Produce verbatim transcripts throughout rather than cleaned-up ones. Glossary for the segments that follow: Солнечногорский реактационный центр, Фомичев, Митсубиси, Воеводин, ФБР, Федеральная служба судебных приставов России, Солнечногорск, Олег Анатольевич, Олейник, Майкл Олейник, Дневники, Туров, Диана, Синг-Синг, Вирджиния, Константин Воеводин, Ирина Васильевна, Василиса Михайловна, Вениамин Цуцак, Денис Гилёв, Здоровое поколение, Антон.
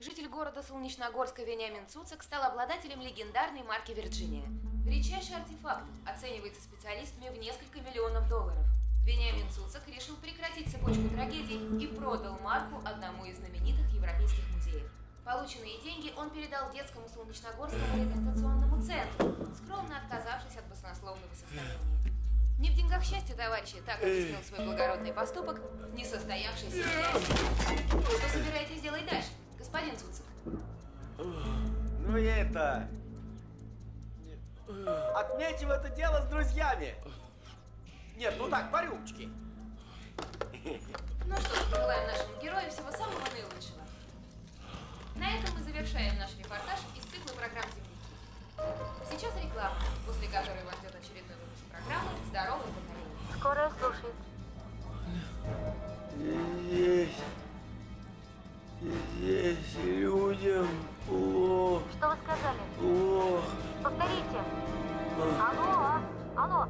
Житель города Солнечногорска Вениамин Цуцак стал обладателем легендарной марки «Вирджиния». Редчайший артефакт оценивается специалистами в несколько миллионов долларов. Вениамин Цуцак решил прекратить цепочку трагедий и продал марку одному из знаменитых европейских музеев. Полученные деньги он передал детскому Солнечногорскому реактационному центру, скромно отказавшись от баснословного состояния. Не в деньгах счастья, товарищи, так объяснил свой благородный поступок несостоявшийся хозяин. Что собираетесь делать дальше, господин Цуцак? Ну я это... отметим это дело с друзьями. Нет, ну так, по рюмочке. Ну что ж, пожелаем нашему герою всего самого наилучшего. На этом мы завершаем наш репортаж из цикла программ «Дневники». Сейчас реклама, после которой вас ждет очередной выпуск программы «Здоровое поколение». Скоро слушайте. Здесь... здесь людям плохо. Что вы сказали? Плохо. Повторите. Алло, алло.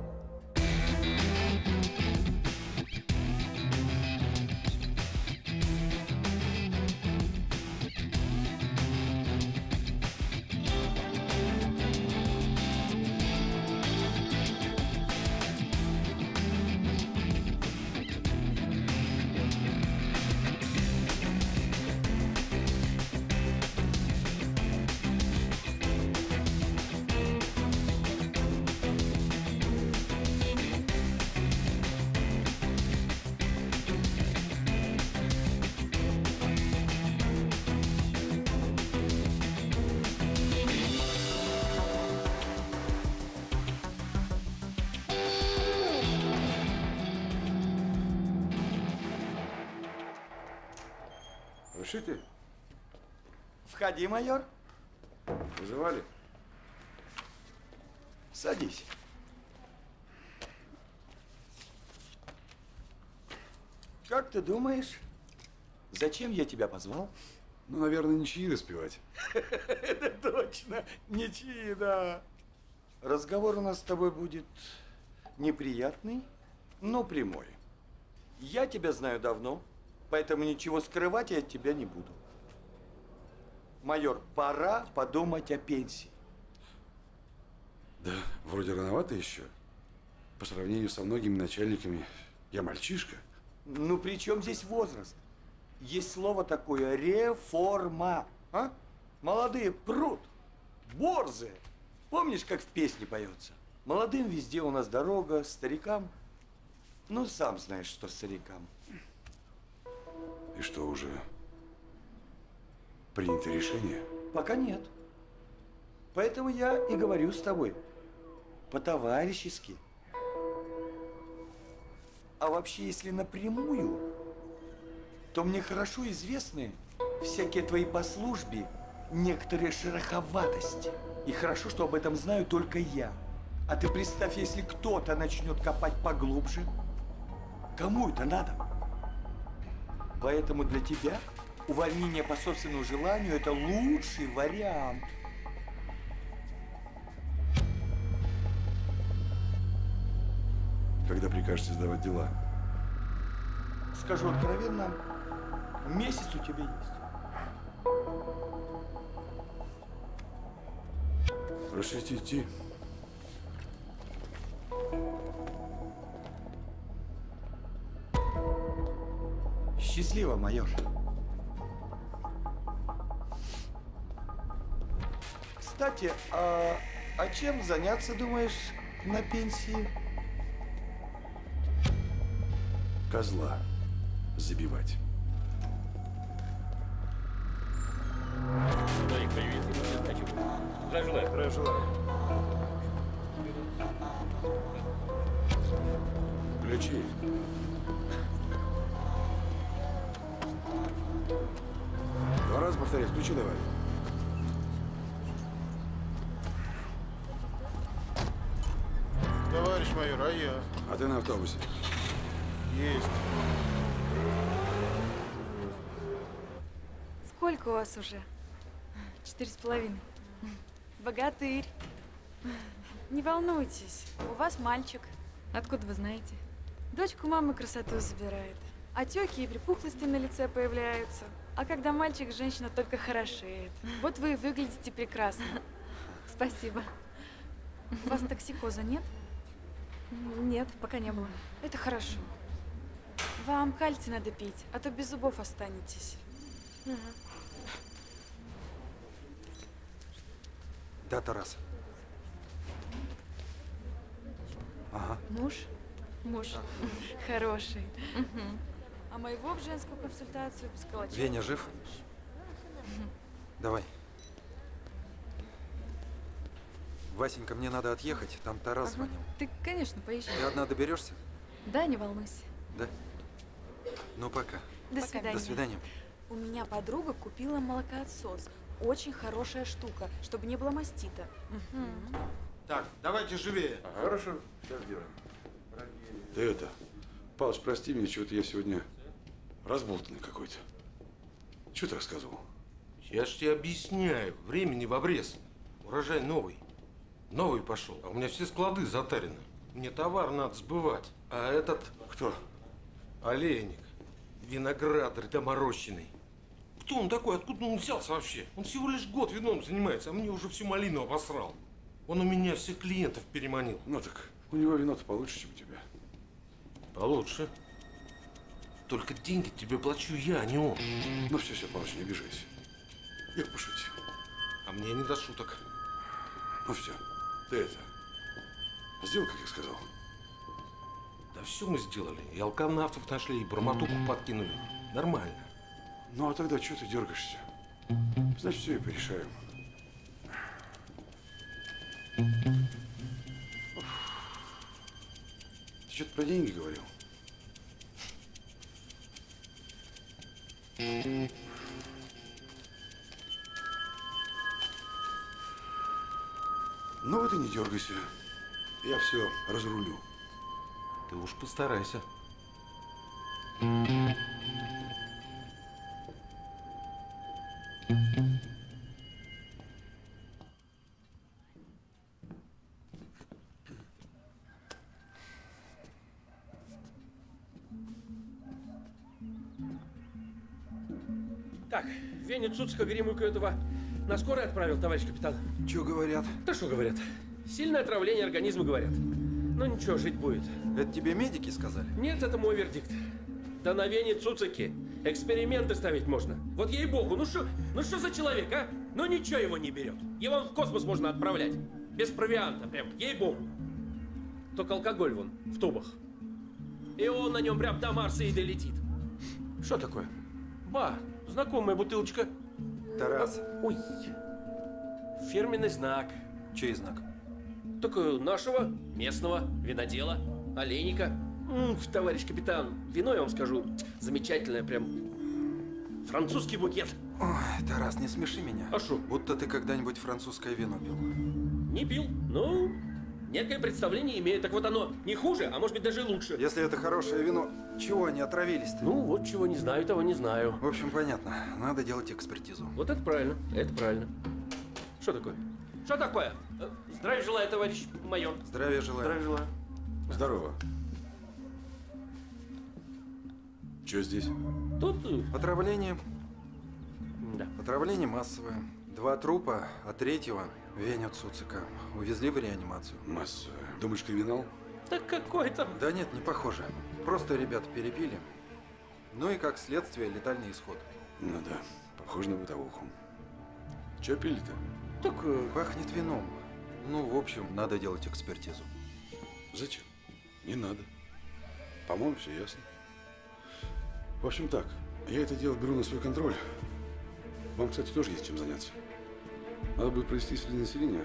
Слушайте. Входи, майор. Вызывали? Садись. Как ты думаешь, зачем я тебя позвал? Ну, наверное, ничьи распевать. Это точно, ничьи, да. Разговор у нас с тобой будет неприятный, но прямой. Я тебя знаю давно. Поэтому ничего скрывать я от тебя не буду. Майор, пора подумать о пенсии. Да, вроде рановато еще. По сравнению со многими начальниками я мальчишка. Ну, при чем здесь возраст? Есть слово такое – реформа. А? Молодые прут, борзы. Помнишь, как в песне поется? Молодым везде у нас дорога, старикам… Ну, сам знаешь, что старикам. И что, уже принято решение? Пока нет. Поэтому я и говорю с тобой по-товарищески. А вообще, если напрямую, то мне хорошо известны всякие твои по службе некоторые шероховатости. И хорошо, что об этом знаю только я. А ты представь, если кто-то начнет копать поглубже, кому это надо? Поэтому для тебя увольнение по собственному желанию – это лучший вариант. Когда прикажете сдавать дела? Скажу откровенно, месяц у тебя есть. Разрешите идти. Счастливо, майор. Кстати, а, а чем заняться, думаешь, на пенсии? Козла забивать. Олег, привет. Здравия желаю. Здравия желаю. Ключи. Два раза повторяю, ключи давай. Товарищ майор, а я? А ты на автобусе? Есть. Сколько у вас уже? Четыре с половиной. Богатырь. Не волнуйтесь, у вас мальчик. Откуда вы знаете? Дочку мамы красоту забирает. Отеки и припухлости на лице появляются. А когда мальчик, женщина только хорошеет. Вот вы и выглядите прекрасно. Спасибо. У вас токсикоза нет? Нет, пока не было. Это хорошо. Вам кальций надо пить, а то без зубов останетесь. Угу. Да, Тарас. Ага. Муж? Муж. А. Хороший. Угу. А моего в женскую консультацию без колочков. Веня жив? Угу. Давай. Васенька, мне надо отъехать, там Тарас ага. звонил. Ты, конечно, поезжай. Ты одна доберешься? Да, не волнуйся. Да? Ну, пока. До пока. свидания. До свидания. У меня подруга купила молокоотсос. Очень хорошая штука, чтобы не было мастита. Угу. Так, давайте живее. Ага. Хорошо, сейчас делаем. Да это, Палыч, прости меня, чего-то я сегодня разболтанный какой-то. Чего ты рассказывал? Я ж тебе объясняю, времени в обрез. Урожай новый. Новый пошел, а у меня все склады затарены. Мне товар надо сбывать. А этот… Кто? Олейник. Виноградарь доморощенный. Кто он такой? Откуда он взялся вообще? Он всего лишь год вином занимается, а мне уже всю малину обосрал. Он у меня всех клиентов переманил. Ну так, у него вино-то получше, чем у тебя. Получше. Только деньги тебе плачу я, а не он. Ну все, все, Павлович, не обижайся. Я пошутил. А мне не до шуток. Ну все. Ты это, сделал, как я сказал? Да все мы сделали. И алканавтов нашли, и бормотуху подкинули. Нормально. Ну а тогда чего ты дергаешься? Значит, все и порешаем. Ты что-то про деньги говорил? Ну вот и не дергайся. Я все разрулю. Ты уж постарайся. Так, Веня Цуцака гримульку этого на скорой отправил, товарищ капитан. Чё говорят? Да что говорят. Сильное отравление организма, говорят. Но ничего, жить будет. Это тебе медики сказали? Нет, это мой вердикт. Да на Вене Цуцаке эксперименты ставить можно. Вот ей-богу, ну что ну что за человек, а? Ну ничего его не берет. Его в космос можно отправлять. Без провианта, прям, ей-богу. Только алкоголь вон, в тубах. И он на нем прям до Марса и долетит. Что такое? Ба, знакомая бутылочка. Тарас. Ой. Фирменный знак. Чей знак? Только нашего, местного, винодела, Олейника. Ух, товарищ капитан, вино, я вам скажу, замечательное, прям французский букет. Ой, Тарас, не смеши меня. А шо? Будто ты когда-нибудь французское вино пил. Не пил, но некое представление имею. Так вот оно не хуже, а может быть даже лучше. Если это хорошее вино, чего они отравились-то? Ну вот чего не знаю, того не знаю. В общем, понятно. Надо делать экспертизу. Вот это правильно, это правильно. Что такое? Что такое? Здравия желаю, товарищ майор. Здравия желаю. Здравия желаю. Здорово. Что здесь? Тут… Отравление. Да. Отравление массовое. Два трупа, а третьего Веню Цуцака увезли в реанимацию. Массовое. Думаешь, криминал? Да какой там? Да нет, не похоже. Просто ребят перепили. Ну и как следствие летальный исход. Ну да, похоже на бытовуху. Че пили-то? Так… Пахнет вином. Ну, в общем, надо делать экспертизу. Зачем? Не надо. По-моему, все ясно. В общем, так. Я это дело беру на свой контроль. Вам, кстати, тоже есть чем заняться. Надо будет провести среди населения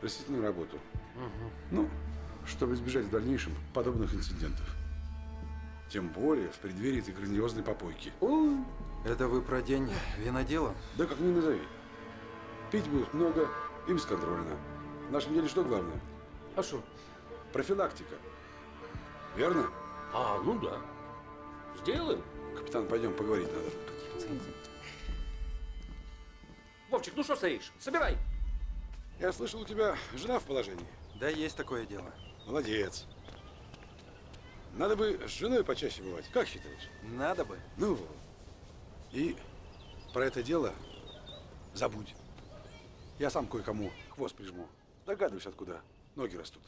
растительную работу. Угу. Ну, чтобы избежать в дальнейшем подобных инцидентов. Тем более в преддверии этой грандиозной попойки. О! Это вы про день винодела? Да как ни назови. Пить будут много и бесконтрольно. В нашем деле что главное? А что? Профилактика. Верно? А, ну да. Сделаем. Капитан, пойдем поговорить надо. Вовчик, ну что стоишь? Собирай. Я слышал, у тебя жена в положении. Да, есть такое дело. Молодец. Надо бы с женой почаще бывать. Как считаешь? Надо бы. Ну, и Про это дело забудь. Я сам кое-кому хвост прижму. Догадываюсь, откуда ноги растут.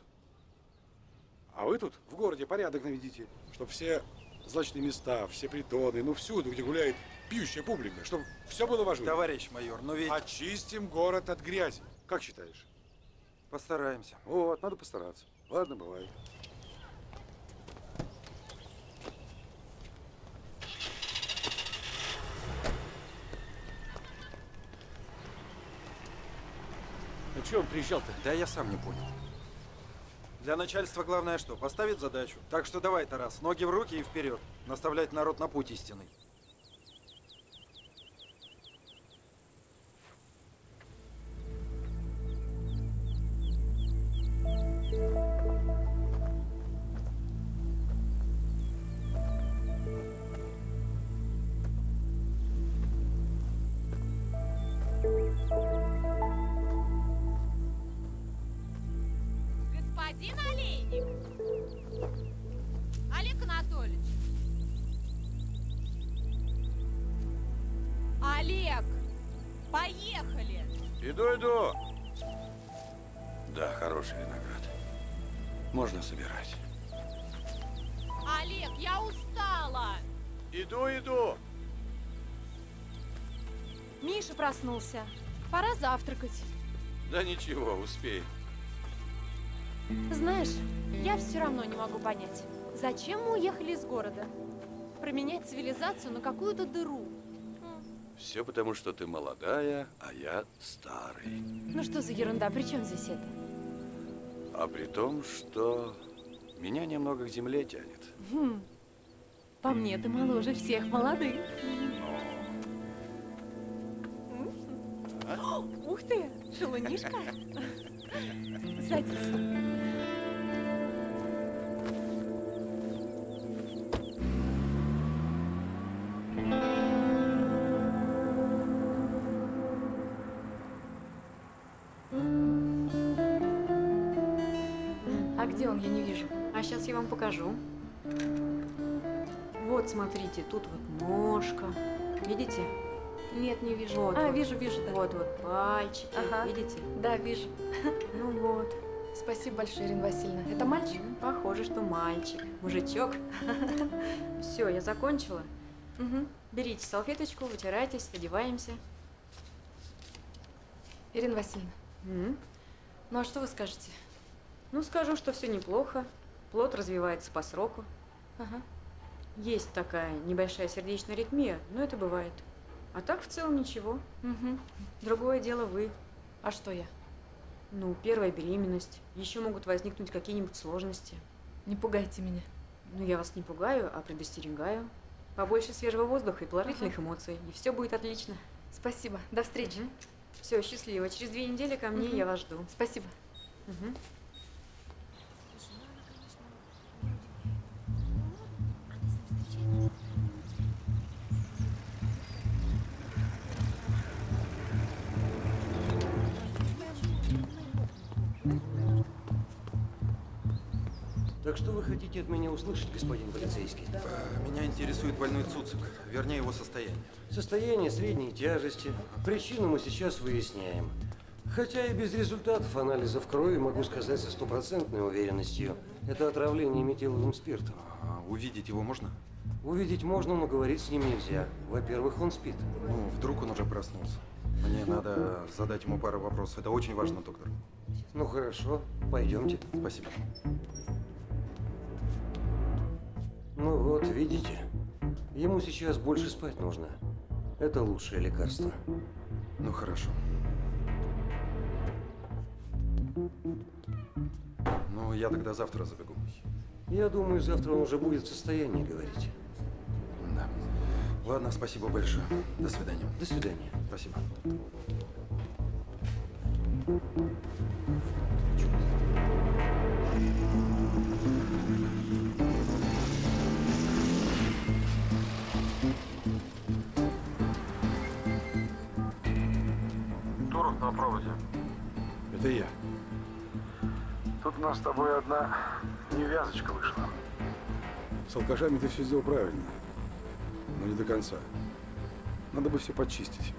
А вы тут в городе порядок наведите, чтобы все злачные места, все притоны, ну всюду, где гуляет пьющая публика, чтобы все было важно. Товарищ майор, но ведь… Очистим город от грязи. Как считаешь? Постараемся. Вот, надо постараться. Ладно, бывает. Ну чего он приезжал-то? Да я сам не понял. Для начальства главное что? Поставить задачу. Так что давай, Тарас, ноги в руки и вперед. Наставлять народ на путь истинный. Олейник! Олег Анатольевич! Олег! Поехали! Иду, иду! Да, хороший виноград. Можно собирать. Олег, я устала! Иду, иду! Миша проснулся. Пора завтракать. Да ничего, успеем. Знаешь, я все равно не могу понять, зачем мы уехали из города? Променять цивилизацию на какую-то дыру. Все потому, что ты молодая, а я старый. Ну что за ерунда? При чем здесь это? А при том, что меня немного к земле тянет. Хм. По мне, ты моложе всех молодых. А? Ух ты, шалунишка! Садись. Я не вижу. А сейчас я вам покажу. Вот, смотрите, тут вот ножка. Видите? Нет, не вижу. Вот, а, вот. Вижу, вижу, да. Вот, вот пальчики. Ага. Видите? Да, вижу. Ну вот. Спасибо большое, Ирина Васильевна. Это мальчик? Похоже, что мальчик. Мужичок. Все, я закончила. Угу. Берите салфеточку, вытирайтесь, одеваемся. Ирина Васильевна, угу. Ну а что вы скажете? Ну, скажу, что все неплохо. Плод развивается по сроку. Ага. Есть такая небольшая сердечная аритмия, но это бывает. А так в целом ничего. Угу. Другое дело вы. А что я? Ну, первая беременность. Еще могут возникнуть какие-нибудь сложности. Не пугайте меня. Ну, я вас не пугаю, а предостерегаю. Побольше свежего воздуха и положительных ага. эмоций. И все будет отлично. Спасибо. До встречи. Угу. Все, счастливо. Через две недели ко мне угу. я вас жду. Спасибо. Угу. Так что вы хотите от меня услышать, господин полицейский? Меня интересует больной Цуцак, вернее его состояние. Состояние средней тяжести. Причину мы сейчас выясняем. Хотя и без результатов анализов крови могу сказать со стопроцентной уверенностью. Это отравление метиловым спиртом. А увидеть его можно? Увидеть можно, но говорить с ним нельзя. Во-первых, он спит. Ну, вдруг он уже проснулся. Мне надо задать ему пару вопросов. Это очень важно, доктор. Ну хорошо, пойдемте. Спасибо. Ну вот, видите, ему сейчас больше спать нужно. Это лучшее лекарство. Ну хорошо. Ну, я тогда завтра забегу. Я думаю, завтра он уже будет в состоянии говорить. Да. Ладно, спасибо большое. До свидания. До свидания. Спасибо. Туров на проводе. Это я. Тут у нас с тобой одна невязочка вышла. С алкашами ты все сделал правильно, но не до конца. Надо бы все почистить.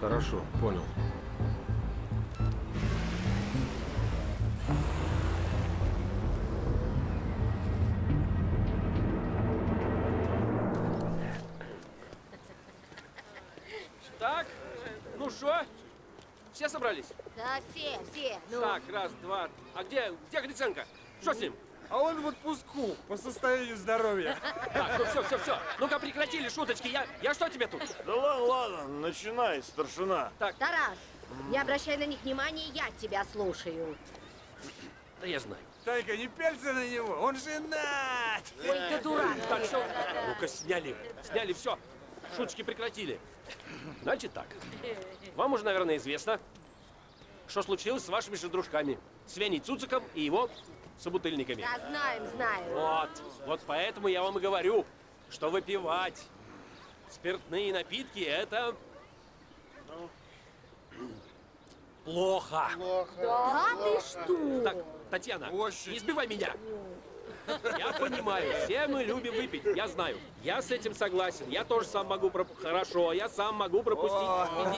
Хорошо, понял. Так, ну что? Все собрались? Да, все, все. Ну. Так, раз, два. А где, где Гриценко? Что с ним? А он в отпуску по состоянию здоровья. Так, ну все, все, все. Ну-ка прекратили шуточки. Я, я что тебе тут? Да ладно, ладно. Начинай, старшина. Так. Тарас, М-м. не обращай на них внимания, я тебя слушаю. Да я знаю. Тайка, не пялься на него, он женат. Ой, ты дурак. Так, все. Ну-ка сняли, сняли все. Шуточки прекратили. Значит так. Вам уже, наверное, известно, что случилось с вашими же дружками. С Веней Цуцаком и его... собутыльниками. Да, знаем, знаем. Вот, вот поэтому я вам и говорю, что выпивать спиртные напитки – это плохо. Плохо. Да, да плохо. Ты что? Так, Татьяна, Очень. не сбивай меня. Я понимаю, все мы любим выпить, я знаю. Я с этим согласен, я тоже сам могу пропустить. Хорошо, я сам могу пропустить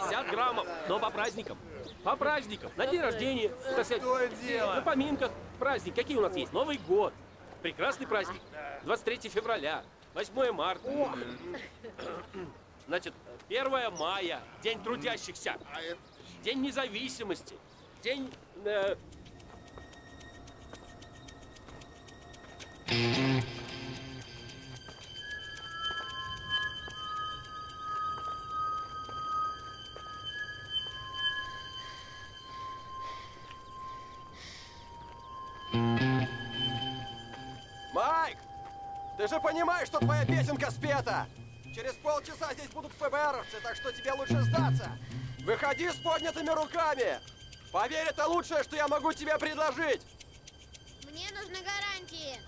пятьдесят граммов, но по праздникам. По праздникам, на день рождения, так сказать, на поминках. Праздник, какие у нас есть? Новый год. Прекрасный праздник. двадцать третье февраля, восьмое марта. О! Значит, первое мая, день трудящихся, день независимости, день... Э... Майк, ты же понимаешь, что твоя песенка спета. Через полчаса здесь будут ФБРовцы, так что тебе лучше сдаться. Выходи с поднятыми руками. Поверь, это лучшее, что я могу тебе предложить. Мне нужны гарантии.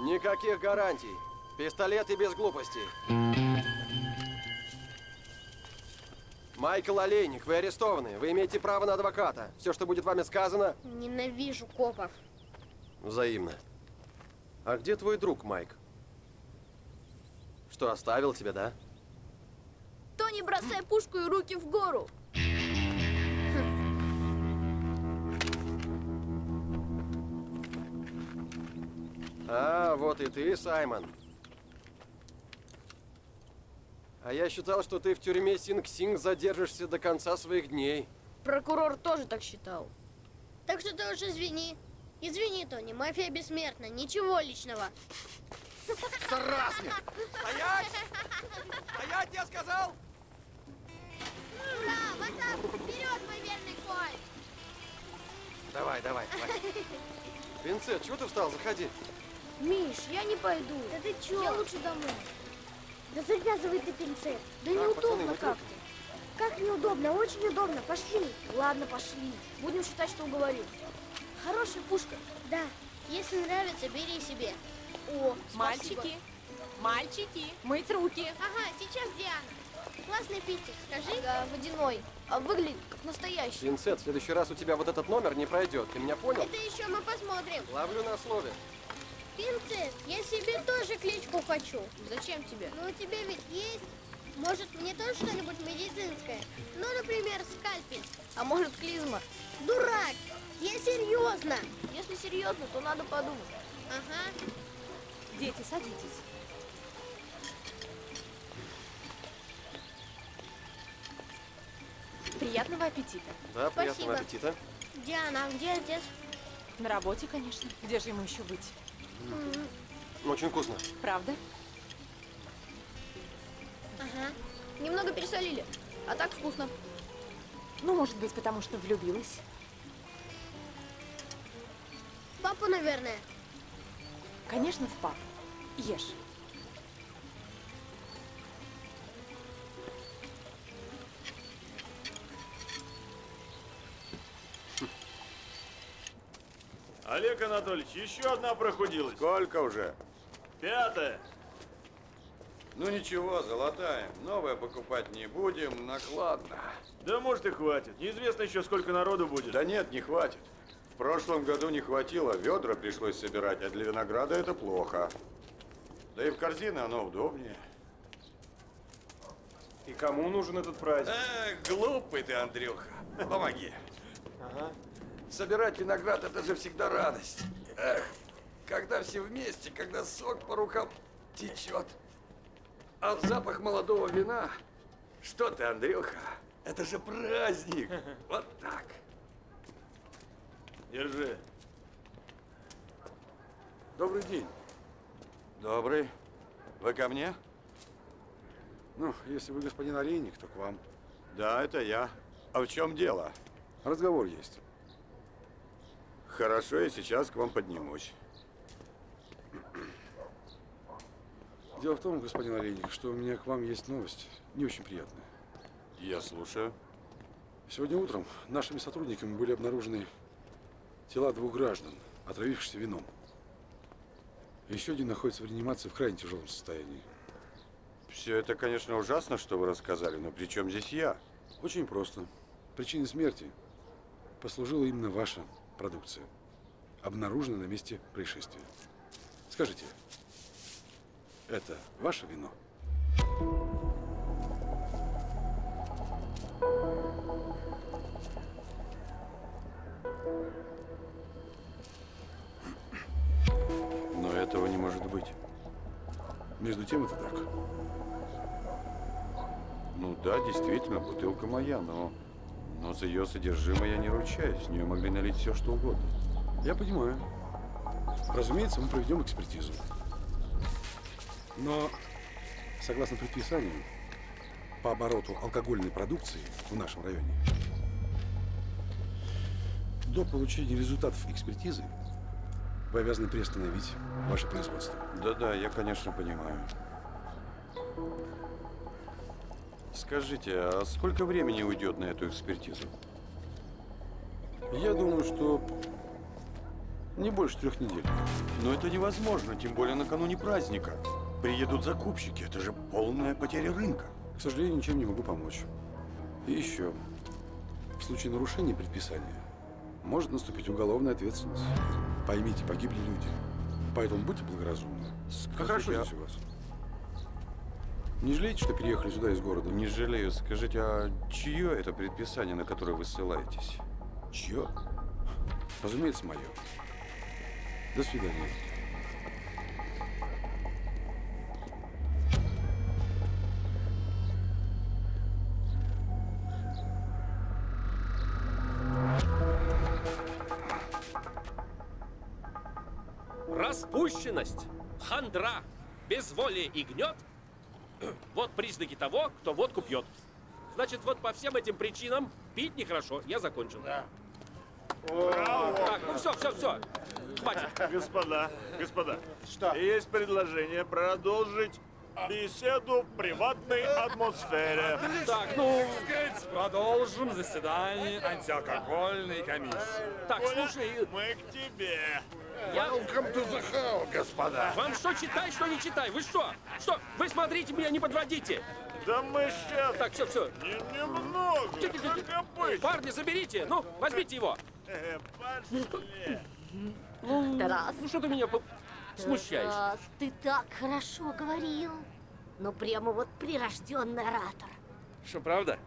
Никаких гарантий. Пистолеты без глупостей. Майкл Олейник, вы арестованы. Вы имеете право на адвоката. Все, что будет вами сказано... Ненавижу копов. Взаимно. А где твой друг, Майк? Что, оставил тебя, да? Тони, бросай пушку и руки в гору. А, вот и ты, Саймон. А я считал, что ты в тюрьме Синг-Синг задержишься до конца своих дней. Прокурор тоже так считал. Так что ты уж извини. Извини, Тони, мафия бессмертна, ничего личного. Сразник! Стоять! Стоять, я сказал! Ура! Ватап! Вперед, мой верный конь! Давай, давай, давай. Винсент, чего ты встал? Заходи. Миш, я не пойду. Да ты чё? Я лучше домой. Да завязывай ты пинцет. Да, да неудобно как-то. Как неудобно, очень удобно. Пошли. Ладно, пошли. Будем считать, что уговорил. Хорошая пушка. Да. Если нравится, бери себе. О, спасибо. Мальчики, мальчики, мыть руки. Ага, сейчас Диана. Классный пинцет, скажи. Ага, водяной. А выглядит как настоящий. Пинцет, в следующий раз у тебя вот этот номер не пройдет. Ты меня понял? Это еще мы посмотрим. Ловлю на слове. Пинцет, я себе тоже кличку хочу. Зачем тебе? Ну, у тебя ведь есть. Может, мне тоже что-нибудь медицинское? Ну, например, скальпель. А может, клизма? Дурак! Я серьезно. Если серьезно, то надо подумать. Ага. Дети, садитесь. Приятного аппетита. Да, спасибо. Приятного аппетита. Диана, а где отец? На работе, конечно. Где же ему еще быть? Mm-hmm. Очень вкусно. Правда? Ага. Немного пересолили, а так вкусно. Ну, может быть, потому что влюбилась. В папу, наверное. Конечно, в папу. Ешь. Олег Анатольевич, еще одна прохудилась. Сколько уже? Пятая. Ну ничего, золотая. Новое покупать не будем, накладно. Да, может, и хватит. Неизвестно еще, сколько народу будет. Да нет, не хватит. В прошлом году не хватило, ведра пришлось собирать, а для винограда это плохо. Да и в корзины оно удобнее. И кому нужен этот праздник? Э, глупый ты, Андрюха. Помоги. Ага. Собирать виноград – это же всегда радость. Эх, когда все вместе, когда сок по рукам течет. А запах молодого вина… Что ты, Андрюха? Это же праздник. Вот так. Держи. Добрый день. Добрый. Вы ко мне? Ну, если вы господин Олейник, то к вам. Да, это я. А в чем дело? Разговор есть. Хорошо, я сейчас к вам поднимусь. Дело в том, господин Олейник, что у меня к вам есть новость, не очень приятная. Я слушаю. Сегодня утром нашими сотрудниками были обнаружены тела двух граждан, отравившихся вином. Еще один находится в реанимации в крайне тяжелом состоянии. Все это, конечно, ужасно, что вы рассказали, но при чем здесь я? Очень просто. Причиной смерти послужила именно ваша продукция, обнаружена на месте происшествия. Скажите, это ваше вино? Но этого не может быть. Между тем это так. Ну да, действительно, бутылка моя, но, но за ее содержимое я не ручаюсь. В нее могли налить все, что угодно. Я понимаю. Разумеется, мы проведем экспертизу. Но, согласно предписанию, по обороту алкогольной продукции в нашем районе, до получения результатов экспертизы вы обязаны приостановить ваше производство. Да-да, я, конечно, понимаю. Скажите, а сколько времени уйдет на эту экспертизу? Я думаю, что не больше трех недель. Но это невозможно, тем более накануне праздника. Приедут закупщики. Это же полная потеря рынка. К сожалению, ничем не могу помочь. И еще. В случае нарушения предписания может наступить уголовная ответственность. Поймите, погибли люди. Поэтому будьте благоразумны. Хорошо. Я... Не жалеете, что переехали сюда из города? Не жалею. Скажите, а чье это предписание, на которое вы ссылаетесь? Чье? Разумеется, мое. До свидания. Распущенность, хандра, безволие и гнет – вот признаки того, кто водку пьет. Значит, вот по всем этим причинам пить нехорошо. Я закончил. Да. Ура, ура. Так, ну все, все, все. Хватит. Господа, господа, что? Есть предложение продолжить беседу в приватной атмосфере. Так, ну, продолжим заседание антиалкогольной комиссии. Так, слушай, мы к тебе. Welcome to the house, господа. Вам что читай, что не читай? Вы что? Что? Вы смотрите меня, не подводите. Да мы сейчас. Так, все, все. Немного. Парни, заберите. Ну, возьмите его. Пошли. Тарас. Ну что ты меня смущаешь? Тарас, ты так хорошо говорил. Ну прямо вот прирожденный оратор. Что, правда?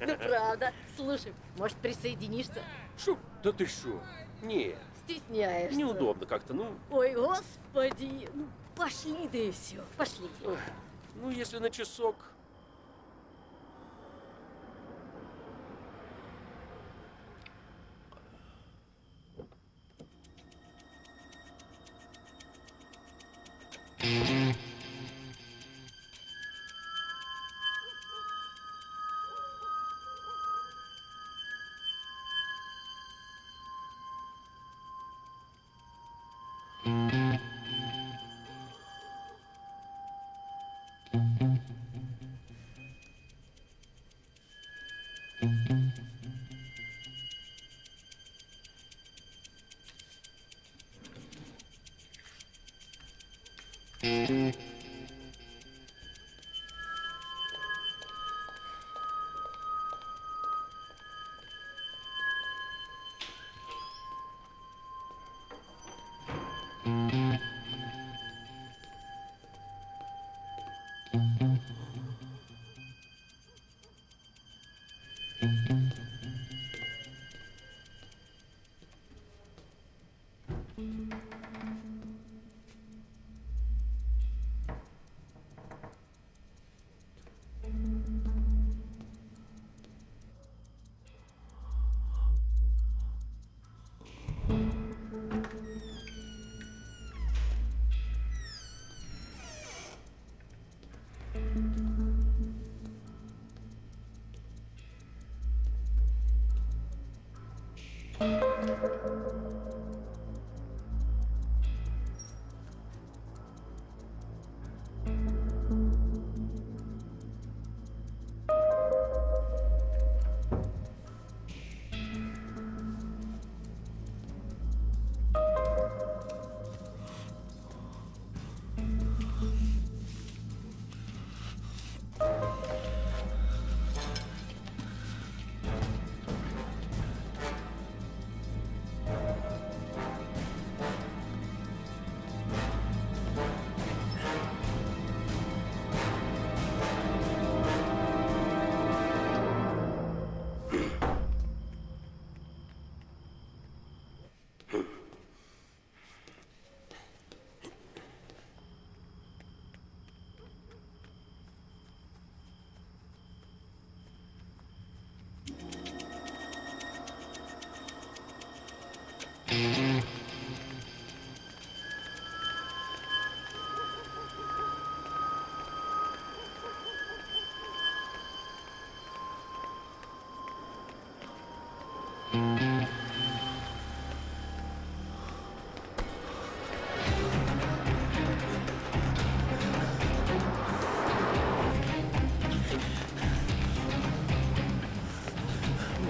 Ну правда. Слушай, может присоединишься? Шо? Да ты шо? Не. Стесняешься. Неудобно как-то, ну. Ой, господи. Ну пошли, да и все. Пошли. Ой, ну если на часок.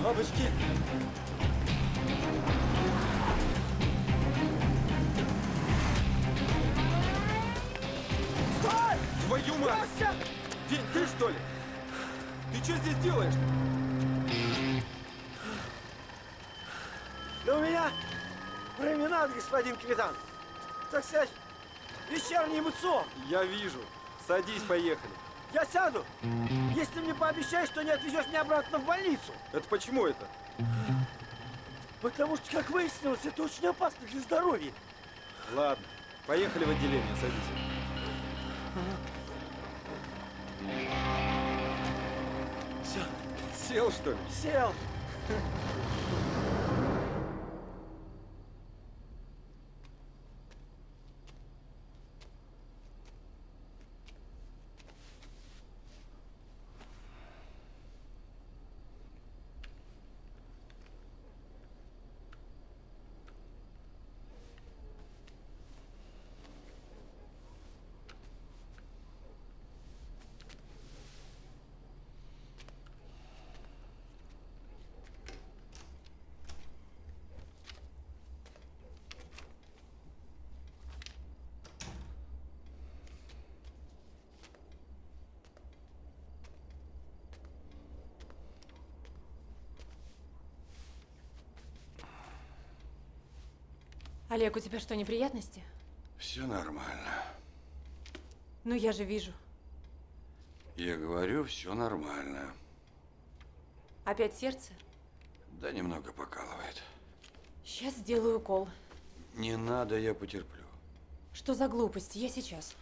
Бабочки! Стой! Твою мать! Ты, ты что ли? Ты что здесь делаешь? Да у меня променад, господин капитан. Так сказать, вечерний эмоцион. Я вижу. Садись, поехали. Я сяду, если мне пообещаешь, что не отвезешь меня обратно в больницу. Это почему это? Потому что, как выяснилось, это очень опасно для здоровья. Ладно, поехали в отделение, садись. Ага. Все. Сел, что ли? Сел. Олег, у тебя что, неприятности? Все нормально. Ну, я же вижу. Я говорю, все нормально. Опять сердце? Да, немного покалывает. Сейчас сделаю укол. Не надо, я потерплю. Что за глупость? Я сейчас.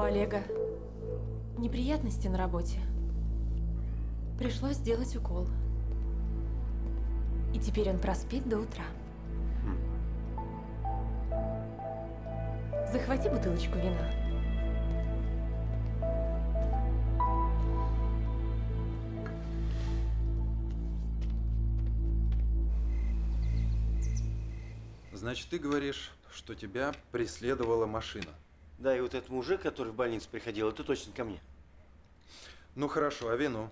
Олега, неприятности на работе. Пришлось сделать укол. И теперь он проспит до утра. Захвати бутылочку вина. Значит, ты говоришь, что тебя преследовала машина? Да, и вот этот мужик, который в больницу приходил, это точно ко мне. Ну хорошо, а вино?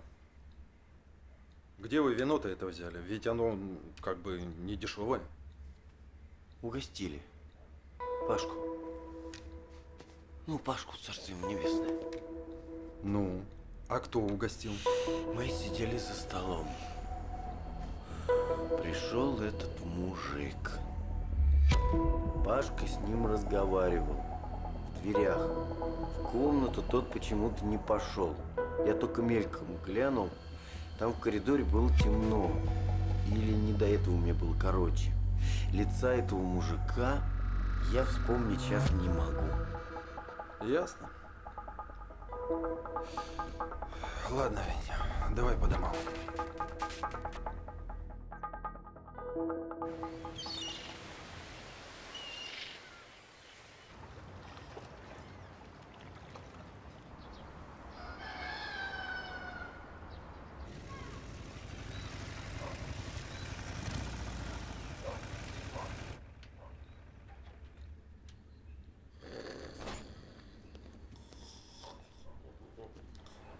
Где вы вино-то это взяли? Ведь оно как бы не дешевое. Угостили Пашку. Ну, Пашку, царство ему небесное. Ну, а кто угостил? Мы сидели за столом. Пришел этот мужик. Пашка с ним разговаривал. В дверях. В комнату тот почему-то не пошел. Я только мельком глянул. Там в коридоре было темно. Или не до этого мне было короче. Лица этого мужика я вспомнить сейчас не могу. Ясно. Ладно, Веня, давай по домам.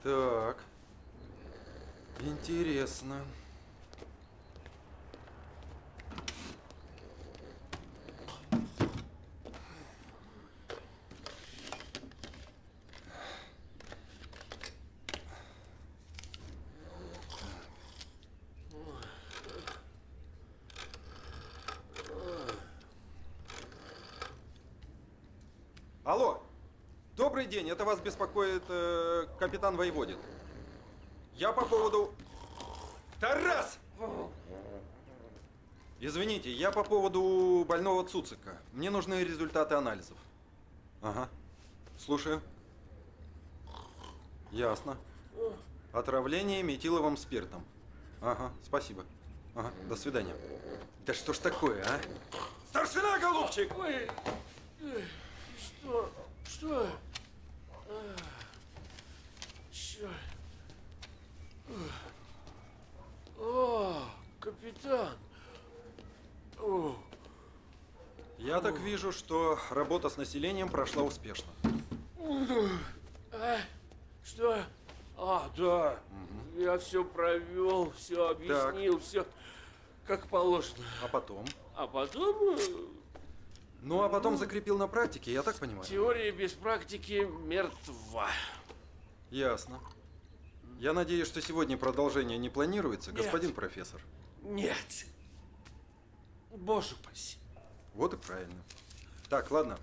Так, интересно. Алло, добрый день, это вас беспокоит э, капитан Воеводин. Я по поводу… Тарас! Извините, я по поводу больного Цуцака. Мне нужны результаты анализов. Ага, слушаю. Ясно. Отравление метиловым спиртом. Ага, спасибо. Ага, до свидания. Да что ж такое, а? Старшина, голубчик! Ой. Что? Что? А, черт. О, капитан. О. Я так вижу, что работа с населением прошла успешно. А, что? А, да. Угу. Я все провел, все объяснил, так. Все как положено. А потом? А потом... Ну, а потом закрепил на практике, я так понимаю? Теория без практики мертва. Ясно. Я надеюсь, что сегодня продолжение не планируется, Нет. господин профессор? Нет. Боже упаси. Вот и правильно. Так, ладно.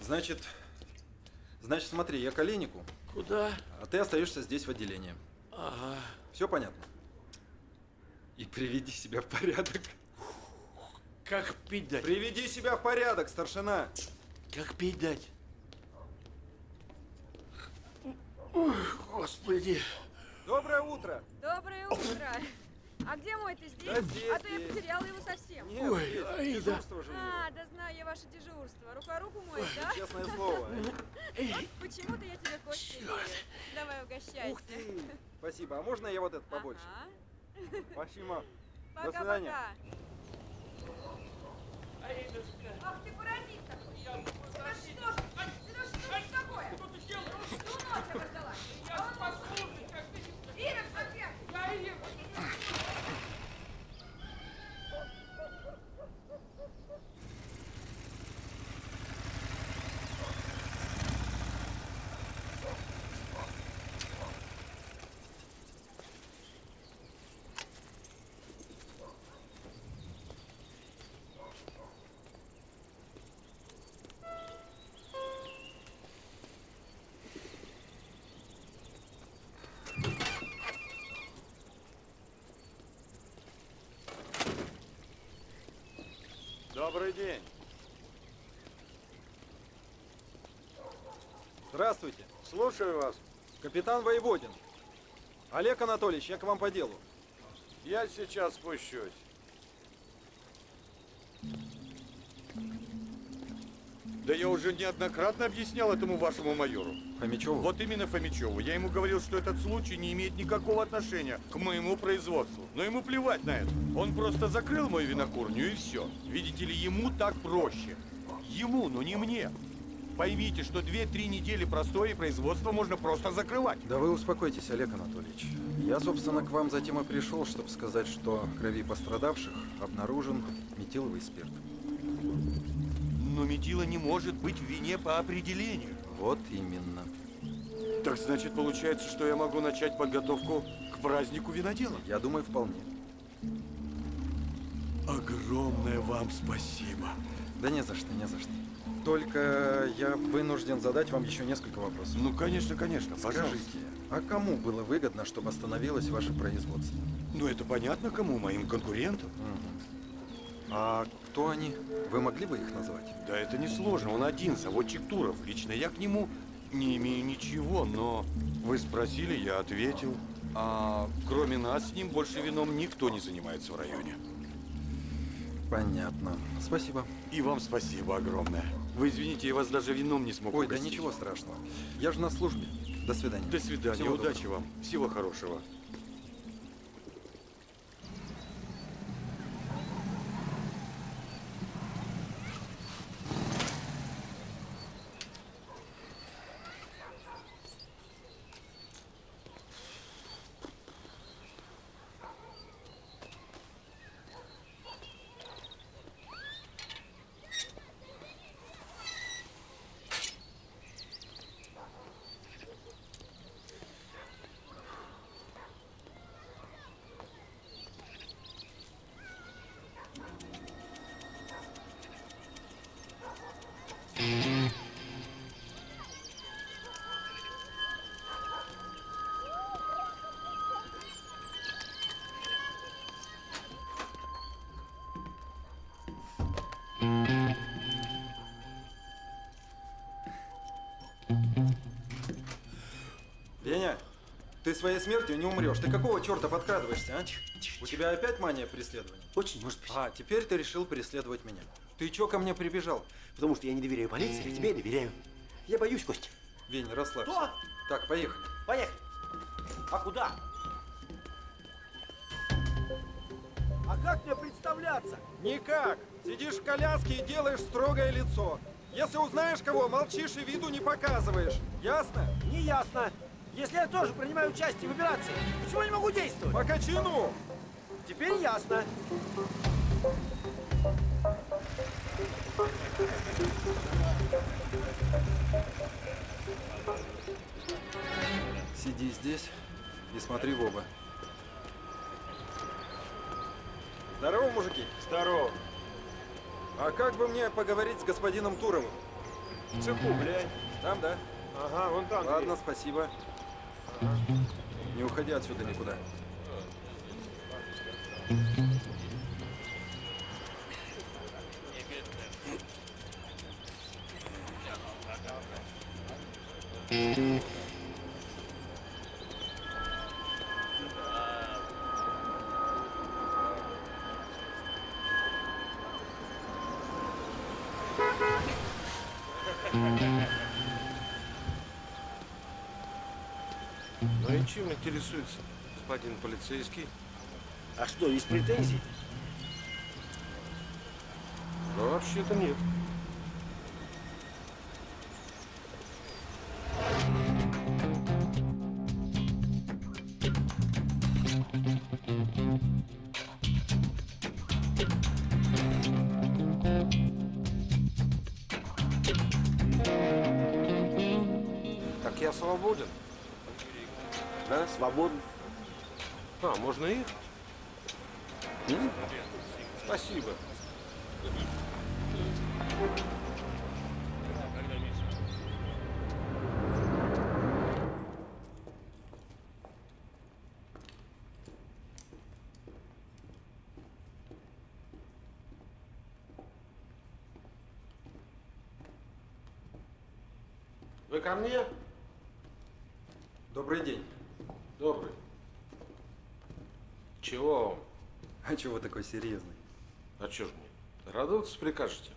Значит, значит, смотри, я к Олейнику. Куда? А ты остаешься здесь в отделении. Ага. Все понятно? И приведи себя в порядок. Как пить дать? Приведи себя в порядок, старшина! Как пить дать? Ой, господи! Доброе утро! Доброе утро! А где мой ты здесь? Да здесь а то я потеряла его совсем. Нет, Ой, ай, да. А, да знаю я ваше дежурство. Рука руку моет, да? Честное слово. Вот почему-то я тебе кофе не даю. Давай угощайся. Спасибо. А можно я вот это побольше? Спасибо. До свидания. Ах, ты паразит такой! Я да что ж, да что ж такое? Что ты делаешь? Всю ночь обождалась. Я а способный, как ты не... Вера, побег! Я и... Добрый день. Здравствуйте. Слушаю вас. Капитан Воеводин. Олег Анатольевич, я к вам по делу. Я сейчас спущусь. Да я уже неоднократно объяснял этому вашему майору. Фомичеву? Вот именно Фомичеву. Я ему говорил, что этот случай не имеет никакого отношения к моему производству. Но ему плевать на это. Он просто закрыл мою винокурню и все. Видите ли, ему так проще. Ему, но не мне. Поймите, что две-три недели простоя и производство можно просто закрывать. Да вы успокойтесь, Олег Анатольевич. Я, собственно, к вам затем и пришел, чтобы сказать, что в крови пострадавших обнаружен метиловый спирт. Но метила не может быть в вине по определению. Вот именно. Так значит, получается, что я могу начать подготовку к празднику винодела? Я думаю, вполне. Огромное вам спасибо. Да не за что, не за что. Только я вынужден задать вам еще несколько вопросов. Ну, конечно, конечно. Скажите, а кому было выгодно, чтобы остановилось ваше производство? Ну, это понятно, кому, моим конкурентам. Угу. А кто они? Вы могли бы их назвать? Да это несложно. Он один, заводчик Туров. Лично я к нему не имею ничего, но вы спросили, я ответил. А кроме нас с ним больше вином никто не занимается в районе. Понятно. Спасибо. И вам спасибо огромное. Вы извините, я вас даже вином не смог угостить. Ой, да ничего страшного. Я же на службе. До свидания. До свидания. Всего удачи доброго. Вам. Всего хорошего. Веня, ты своей смертью не умрешь. Ты какого черта подкрадываешься, а? Тихо, тихо, У тебя опять мания преследования? Очень, может быть. А, теперь ты решил преследовать меня. Ты че ко мне прибежал? Потому что я не доверяю полиции, а тебе я доверяю. Я боюсь, Костя. Веня, расслабься. Что? Так, поехали. Поехали. А куда? А как мне представляться? Никак. Сидишь в коляске и делаешь строгое лицо. Если узнаешь кого, молчишь и виду не показываешь. Ясно? Не ясно. Если я тоже принимаю участие в операции, почему я не могу действовать? По качину. Теперь ясно. Сиди здесь и смотри в оба. Здорово, мужики. Здорово. А как бы мне поговорить с господином Туровым? В цеху, блядь. Там, да? Ага, вон там. Ладно, блядь. Спасибо. Ага. Не уходи отсюда никуда. Ну и чем интересуется господин полицейский? А что, есть претензий? Да, вообще-то нет. Так я свободен? Да, свободен. А, можно их? Mm? Спасибо. Вы ко мне? Добрый день. Добрый. Чего вам? А чего такой серьезный? А чё ж мне? Радоваться прикажете?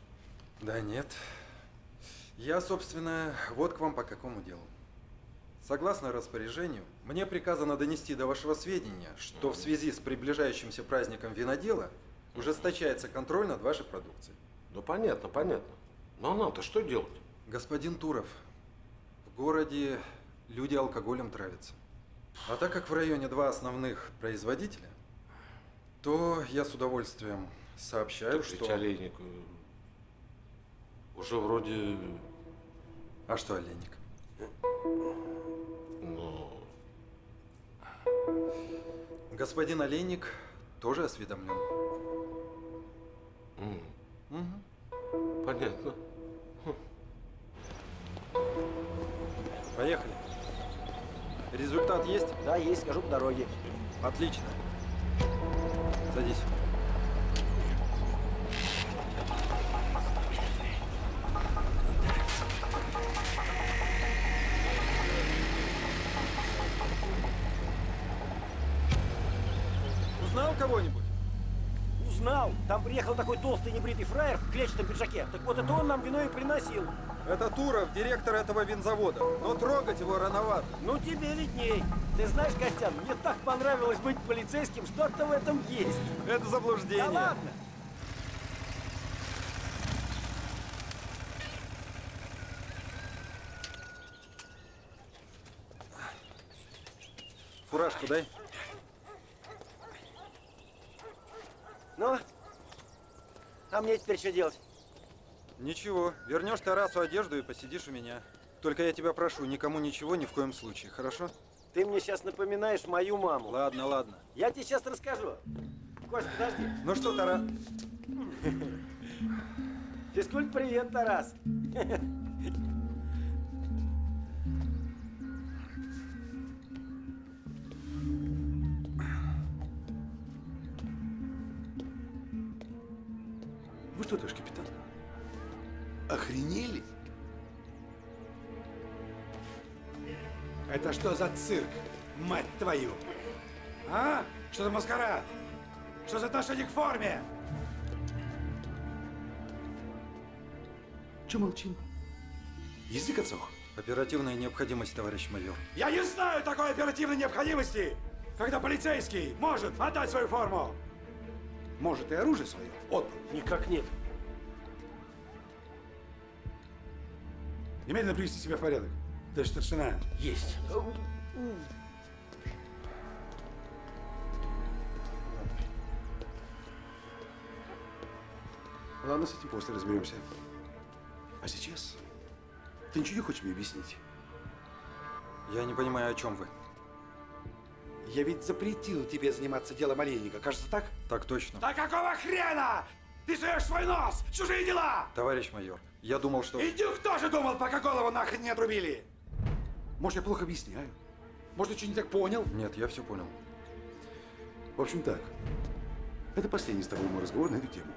Да нет. Я, собственно, вот к вам по какому делу. Согласно распоряжению, мне приказано донести до вашего сведения, что mm-hmm. в связи с приближающимся праздником винодела ужесточается контроль над вашей продукцией. Ну понятно, понятно. Но нам-то что делать? Господин Туров, в городе люди алкоголем травятся. А так как в районе два основных производителя, то я с удовольствием сообщаю, так что… Олейник уже вроде… А что Олейник? Но… Господин Олейник тоже осведомлен. Mm. Угу. Понятно. Поехали. Результат есть? Да, есть. Скажу по дороге. Отлично. Садись. Узнал кого-нибудь? Узнал. Там приехал такой толстый небритый фраер в клетчатом пиджаке. Так вот это он нам вино и приносил. Это Туров, директор этого винзавода. Но трогать его рановато. Ну тебе видней. Ты знаешь, Костян, мне так понравилось быть полицейским, что-то в этом есть. Это заблуждение. Да ладно. Фуражку дай. Ну, а мне теперь что делать? Ничего. Вернешь Тарасу одежду и посидишь у меня. Только я тебя прошу, никому ничего ни в коем случае, хорошо? Ты мне сейчас напоминаешь мою маму. Ладно, ладно. Я тебе сейчас расскажу. Кость, подожди. Ну что, Тарас? Физкульт, привет, Тарас. Вы что, товарищ капитан? Охренели? Это что за цирк, мать твою? А? Что за маскарад? Что за отношение к форме? Че молчим? Язык отсох. Оперативная необходимость, товарищ майор. Я не знаю такой оперативной необходимости, когда полицейский может отдать свою форму. Может и оружие свое отдал. Никак нет. Немедленно привести себя в порядок. Да, старшина. Есть. Ладно, с этим после разберемся. А сейчас? Ты ничего не хочешь мне объяснить? Я не понимаю, о чем вы. Я ведь запретил тебе заниматься делом Олейника. Кажется, так? Так точно. Да какого хрена? Ты суешь свой нос! Чужие дела! Товарищ майор, я думал, что… Индюк тоже думал, пока голову нахрен не отрубили! Может, я плохо объясняю? Может, я что-нибудь не так понял? Нет, я все понял. В общем, так. Это последний с тобой мой разговор на эту тему.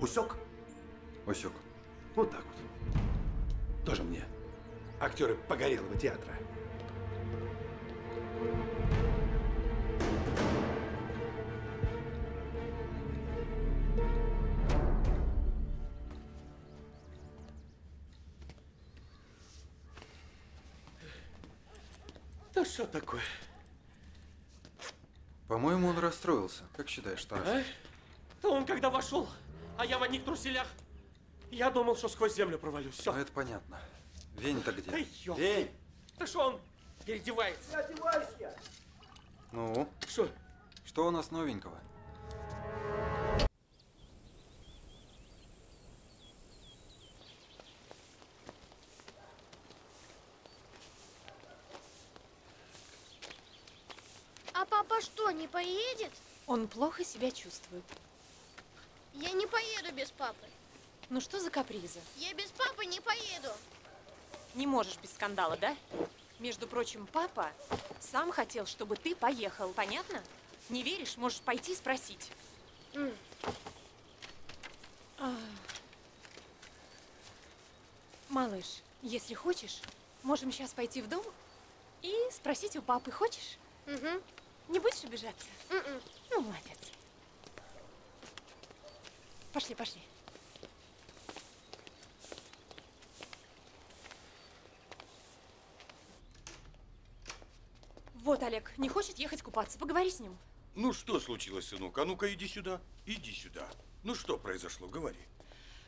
Усек? Усек. Вот так вот. Тоже мне. Актеры погорелого театра. Да что такое? По-моему, он расстроился. Как считаешь, Тарас? А? Да он когда вошел, а я в одних труселях. Я думал, что сквозь землю провалюсь. Все. Ну, это понятно. Вень-то где? Да ёп. Вень! Да что он переодевается? Я одеваюсь я! Ну? Что? Что у нас новенького? Папа что, не поедет? Он плохо себя чувствует. Я не поеду без папы. Ну что за капризы? Я без папы не поеду. Не можешь без скандала, да? Между прочим, папа сам хотел, чтобы ты поехал, понятно? Не веришь, можешь пойти спросить. Mm. А... Малыш, если хочешь, можем сейчас пойти в дом и спросить у папы, хочешь? Mm-hmm. Не будешь обижаться? Mm-mm. Ну, молодец. Пошли, пошли. Вот Олег не хочет ехать купаться. Поговори с ним. Ну, что случилось, сынок? А ну-ка, иди сюда. Иди сюда. Ну, что произошло? Говори.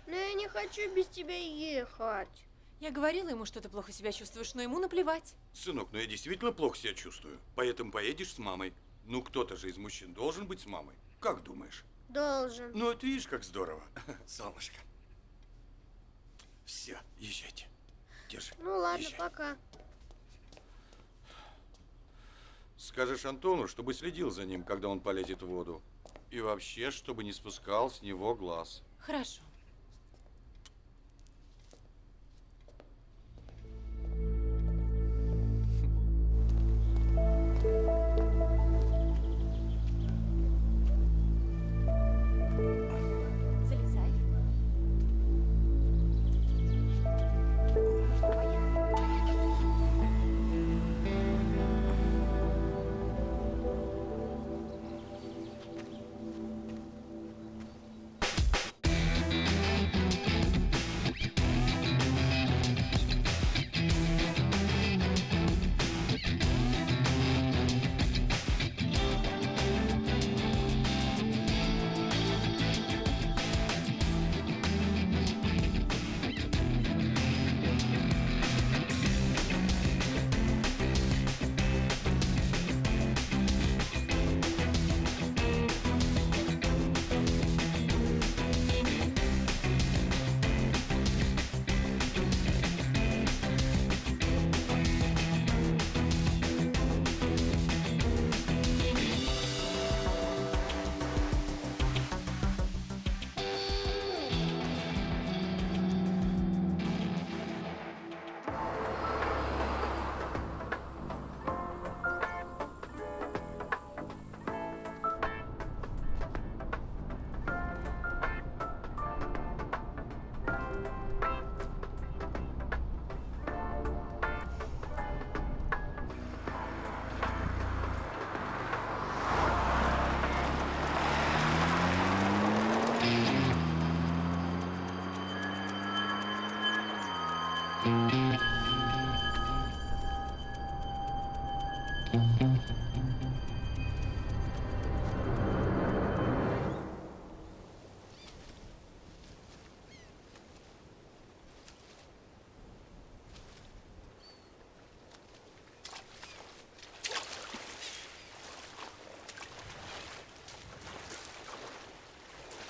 Ну, я не хочу без тебя ехать. Я говорила ему, что ты плохо себя чувствуешь, но ему наплевать. Сынок, ну я действительно плохо себя чувствую, поэтому поедешь с мамой. Ну кто-то же из мужчин должен быть с мамой. Как думаешь? Должен. Ну вот видишь, как здорово, солнышко. Все, езжайте. Держи. Ну ладно, езжай. Пока. Скажешь Антону, чтобы следил за ним, когда он полезет в воду. И вообще, чтобы не спускал с него глаз. Хорошо.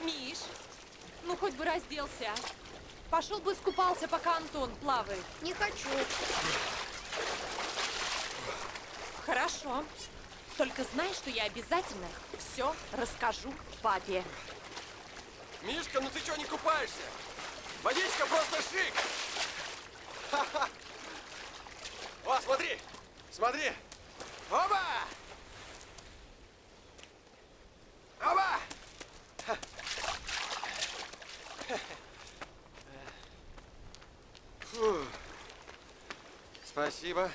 Миш, ну хоть бы разделся, пошел бы искупался, пока Антон плавает. Не хочу. Хорошо. Только знай, что я обязательно все расскажу папе. Мишка, ну ты чего не купаешься? Водичка просто шик! Ха-ха. О, смотри! Смотри! Оба! Оба! Фу. Спасибо.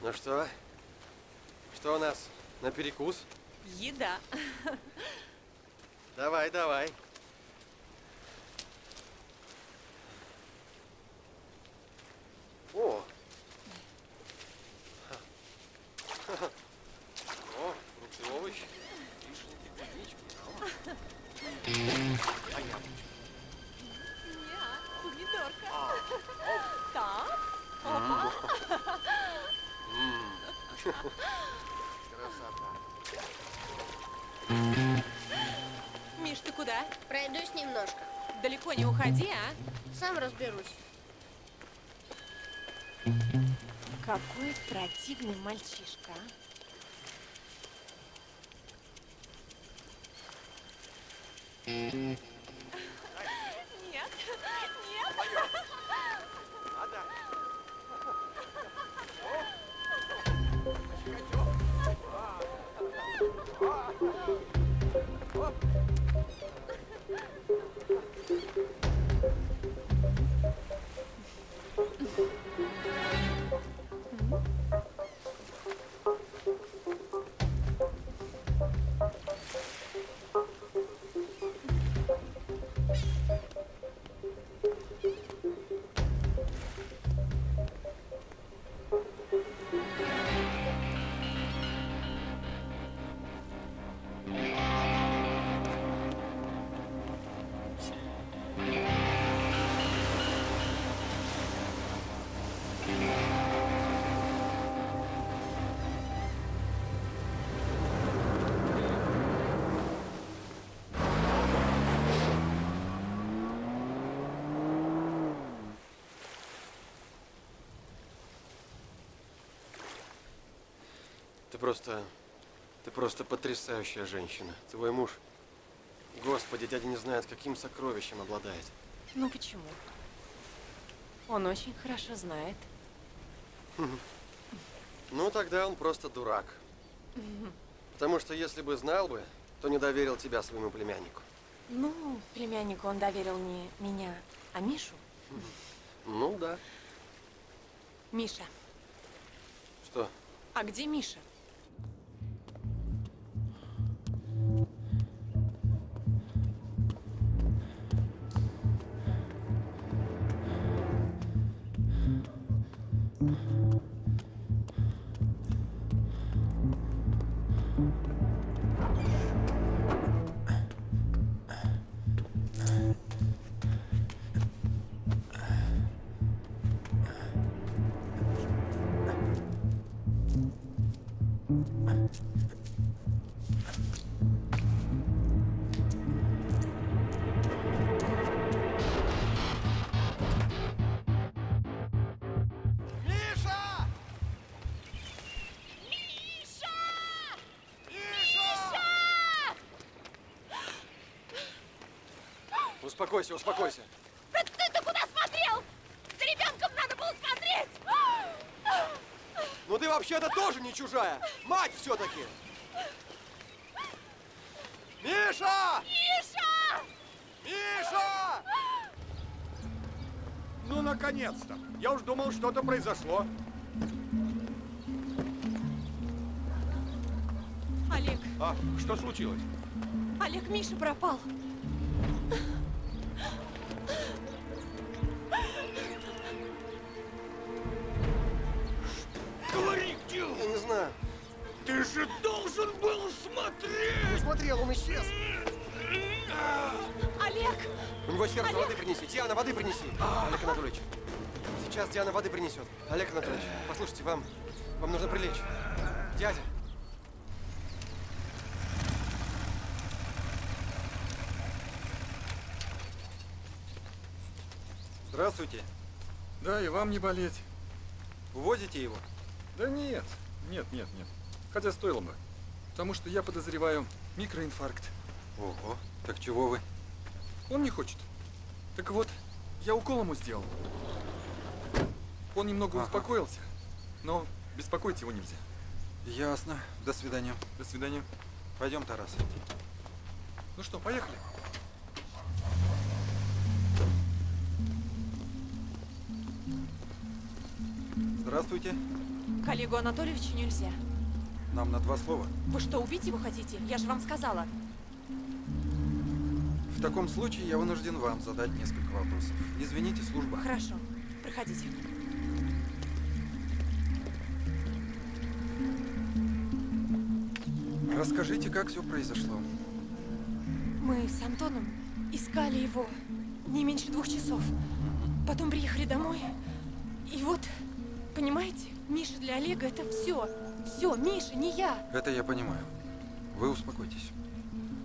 Ну что? Что у нас на перекус? Еда. Давай, давай. О. О, фрукты, овощи, вишенки, клубнички. А я? Я, помидорка. Так. Опа. Красота. Миш, ты куда? Пройдусь немножко. Далеко не уходи, а? Сам разберусь. Какой противный мальчишка. Нет, нет. Надо. Ты просто, ты просто потрясающая женщина. Твой муж, господи, дядя не знает, каким сокровищем обладает. Ну почему? Он очень хорошо знает. Ну тогда он просто дурак. Потому что если бы знал бы, то не доверил тебя своему племяннику. Ну, племяннику он доверил не меня, а Мишу. Ну да. Миша. Что? А где Миша? Успокойся, успокойся. Да ты-то куда смотрел? За ребенком надо было смотреть. Ну ты вообще-то тоже не чужая. Мать все-таки. Миша! Миша! Миша! Ну, наконец-то. Я уж думал, что-то произошло. Олег. А, что случилось? Олег, Миша пропал. Ты же должен был смотреть! Не смотрел, он исчез! Олег! У него сердце, Олег! Воды принеси! Диана, воды принеси! Олег Анатольевич! Сейчас Диана воды принесет. Олег Анатольевич, послушайте, вам, вам нужно прилечь. Дядя! Здравствуйте! Да, и вам не болеть. Увозите его? Да нет, нет, нет, нет. Хотя стоило бы, потому что я подозреваю микроинфаркт. Ого, так чего вы? Он не хочет. Так вот, я укол ему сделал. Он немного ага. успокоился, но беспокоить его нельзя. Ясно. До свидания. До свидания. Пойдем, Тарас. Ну что, поехали. Здравствуйте. К Олегу Анатольевичу нельзя. Нам на два слова. Вы что, убить его хотите? Я же вам сказала. В таком случае я вынужден вам задать несколько вопросов. Извините, служба. Хорошо. Проходите. Расскажите, как все произошло. Мы с Антоном искали его не меньше двух часов. Потом приехали домой. И вот, понимаете, Миша для Олега – это все. Все, Миша, не я. Это я понимаю. Вы успокойтесь.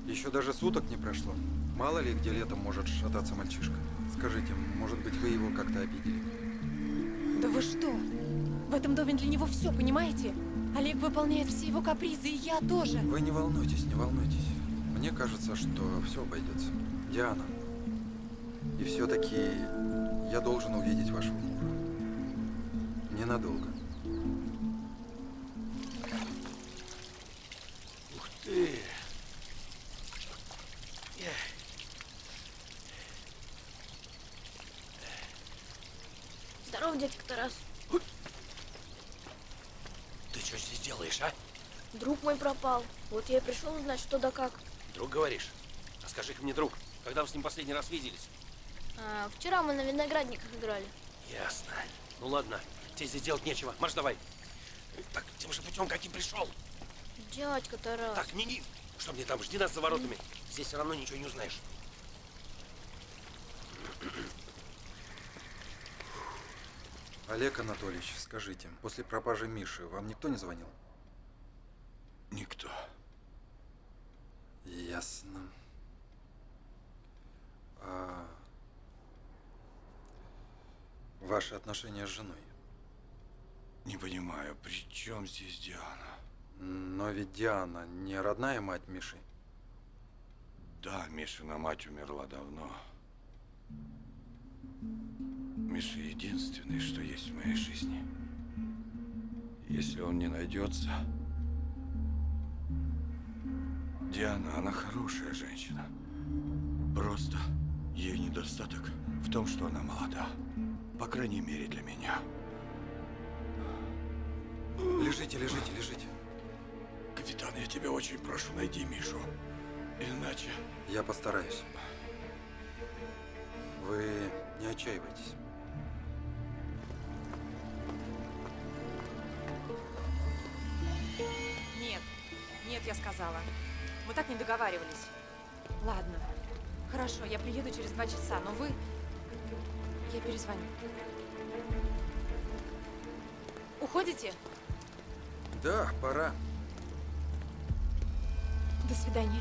Еще даже суток не прошло. Мало ли, где летом может шататься мальчишка. Скажите, может быть, вы его как-то обидели? Да вы что? В этом доме для него все, понимаете? Олег выполняет все его капризы, и я тоже. Вы не волнуйтесь, не волнуйтесь. Мне кажется, что все обойдется. Диана, и все-таки я должен увидеть вашего мужа. Ненадолго. Здорово, дядька Тарас. Ты что здесь делаешь, а? Друг мой пропал. Вот я и пришел узнать, что да как. Друг, говоришь? А скажи-ка мне, друг, когда вы с ним последний раз виделись? А, вчера мы на виноградниках играли. Ясно. Ну ладно, тебе здесь делать нечего. Марш давай. Так, тем же путем, каким пришел. Дядька Тарас. Так, не, не. Что мне там, жди нас за воротами. Здесь все равно ничего не узнаешь. Олег Анатольевич, скажите, после пропажи Миши вам никто не звонил? Никто. Ясно. А... Ваши отношения с женой? Не понимаю, при чем здесь Диана? Но ведь Диана не родная мать Миши? Да, Мишина мать умерла давно. Миша единственный, что есть в моей жизни. Если он не найдется… Диана, она хорошая женщина. Просто ей недостаток в том, что она молода. По крайней мере, для меня. Лежите, лежите, лежите. Капитан, я тебя очень прошу, найди Мишу. Иначе… Я постараюсь. Вы не отчаивайтесь. Нет, нет, я сказала. Мы так не договаривались. Ладно. Хорошо, я приеду через два часа, но вы… Я перезвоню. Уходите? Да, пора. До свидания.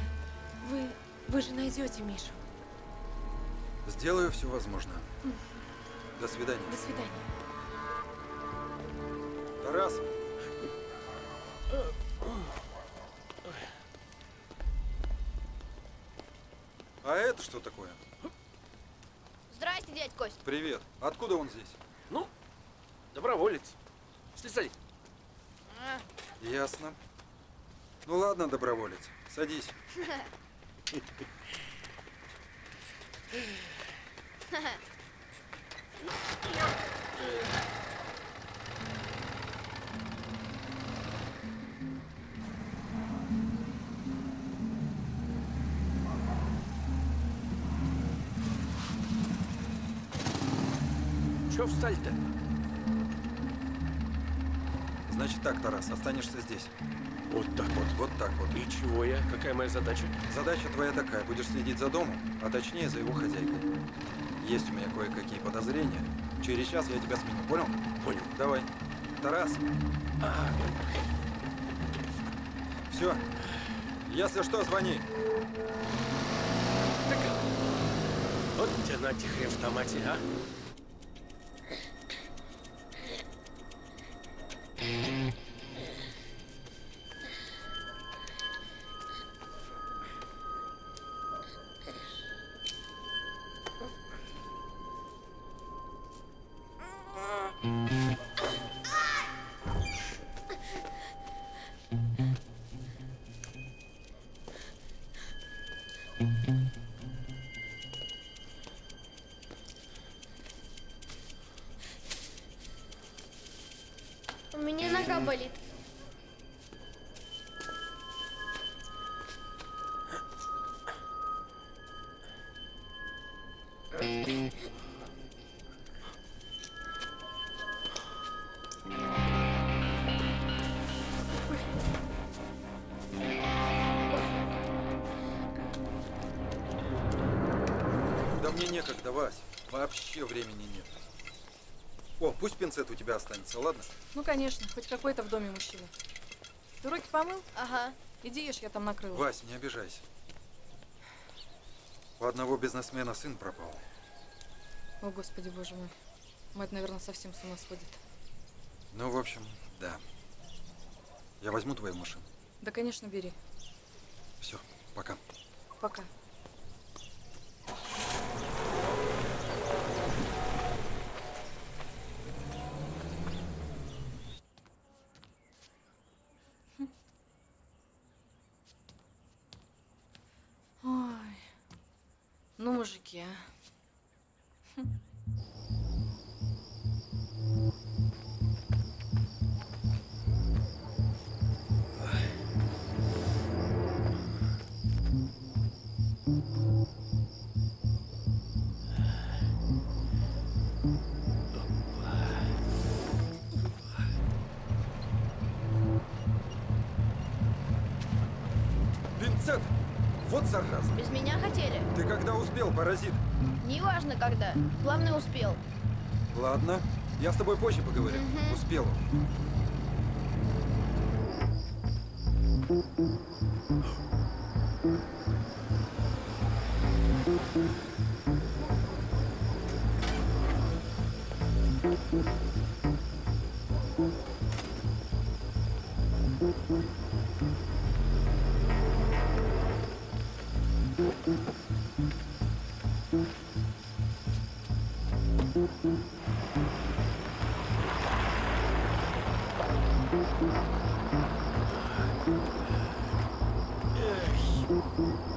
Вы… Вы же найдете Мишу. Сделаю все возможное. До свидания. До свидания. Тарас! А это что такое? Здрасте, дядь Кость. Привет. Откуда он здесь? Ну, доброволец. Слезай. А. Ясно. Ну ладно, доброволец. Садись. Чё встали-то? Значит так, Тарас, останешься здесь. Вот так вот. Вот так вот. И чего я? Какая моя задача? Задача твоя такая. Будешь следить за домом, а точнее за его хозяйкой. Есть у меня кое-какие подозрения. Через час я тебя сменю. Понял? Понял. Давай. Тарас. А-а-а. Все. Если что, звони. Так. Вот тебе на тихре в автомате, а? Некогда, Вась. Вообще времени нет. О, пусть пинцет у тебя останется, ладно? Ну, конечно. Хоть какой-то в доме мужчина. Ты руки помыл? Ага. Иди ешь, я там накрыла. Вась, не обижайся. У одного бизнесмена сын пропал. О, Господи, Боже мой. Мать, наверное, совсем с ума сходит. Ну, в общем, да. Я возьму твою машину. Да, конечно, бери. Все, пока. Пока. Мужики, а? Винсент, вот зараза. Без меня хотели? Ты когда успел, паразит? Неважно когда. Главное, успел. Ладно. Я с тобой позже поговорю. Угу. Успел.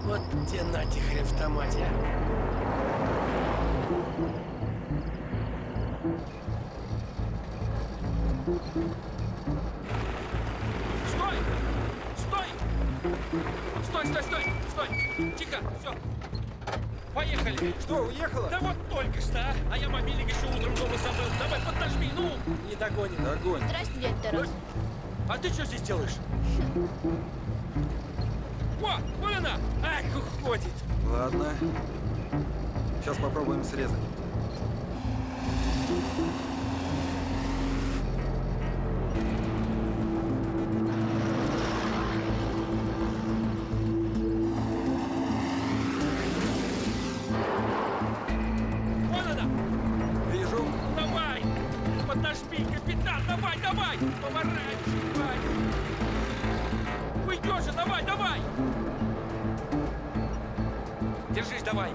Вот те на те хревтоматия. Стой! Стой! Стой, стой, стой! Стой! Тихо! Все! Поехали! Что, уехала? Да вот только что, а! А я мобильник еще утром дома забыл. Давай, поднажми, ну! Не догонит. Догонит. Здравствуйте, Туров. А ты что здесь делаешь? О, вон она! Ах, уходит! Ладно. Сейчас попробуем срезать. Вон она! Вижу. Давай! Поднажми, капитан! Давай, давай! Поворачивай! Уйдешь же! Давай, давай! Держись, давай!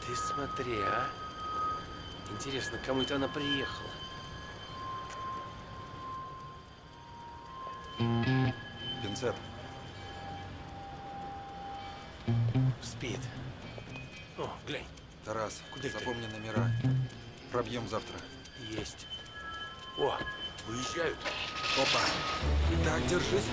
Ты смотри, а? Интересно, кому это она приехала? Пинцет. Спит. О, глянь. Тарас, куда запомни ты? Номера. Пробьем завтра. Есть. О, выезжают. Опа. Так, держись.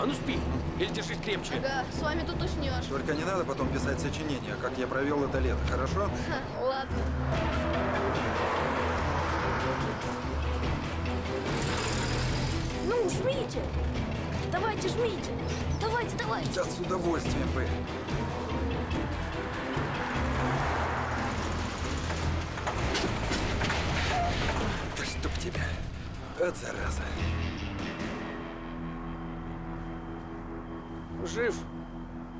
А ну спи! Или держись крепче. Ага, с вами тут уснешь. Только не надо потом писать сочинение, как я провел это лето, хорошо? Ха, ладно. Ну, жмите! Давайте, жмите! Давайте, давайте! Да с удовольствием бы! Да чтоб тебя! От зараза! Жив?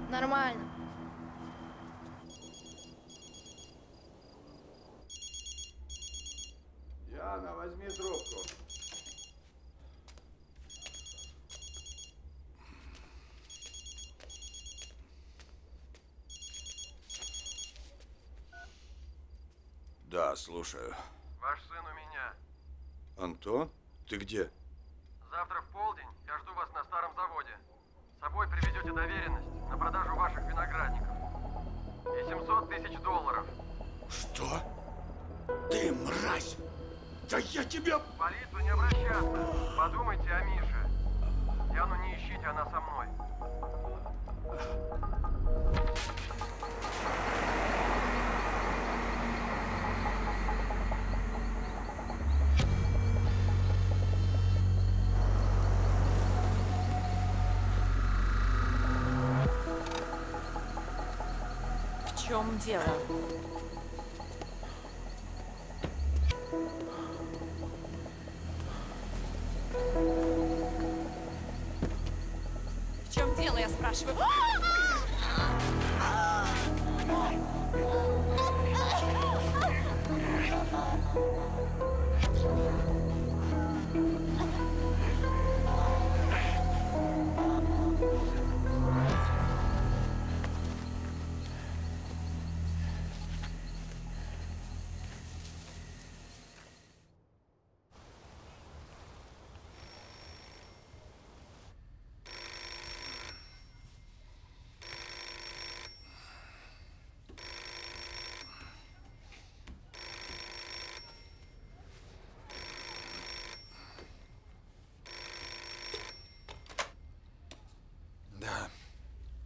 Нормально. Диана, возьми трубку. Да, слушаю. Ваш сын у меня. Антон, ты где? Завтра в полдень я жду вас на старом заводе. С собой приведете доверенность на продажу ваших виноградников. И семьсот тысяч долларов. Что? Ты мразь! Да я тебя... В полицию не обращаться. Подумайте о Мише. Яну не ищите, она со мной. В чем дело? В чем дело, я спрашиваю?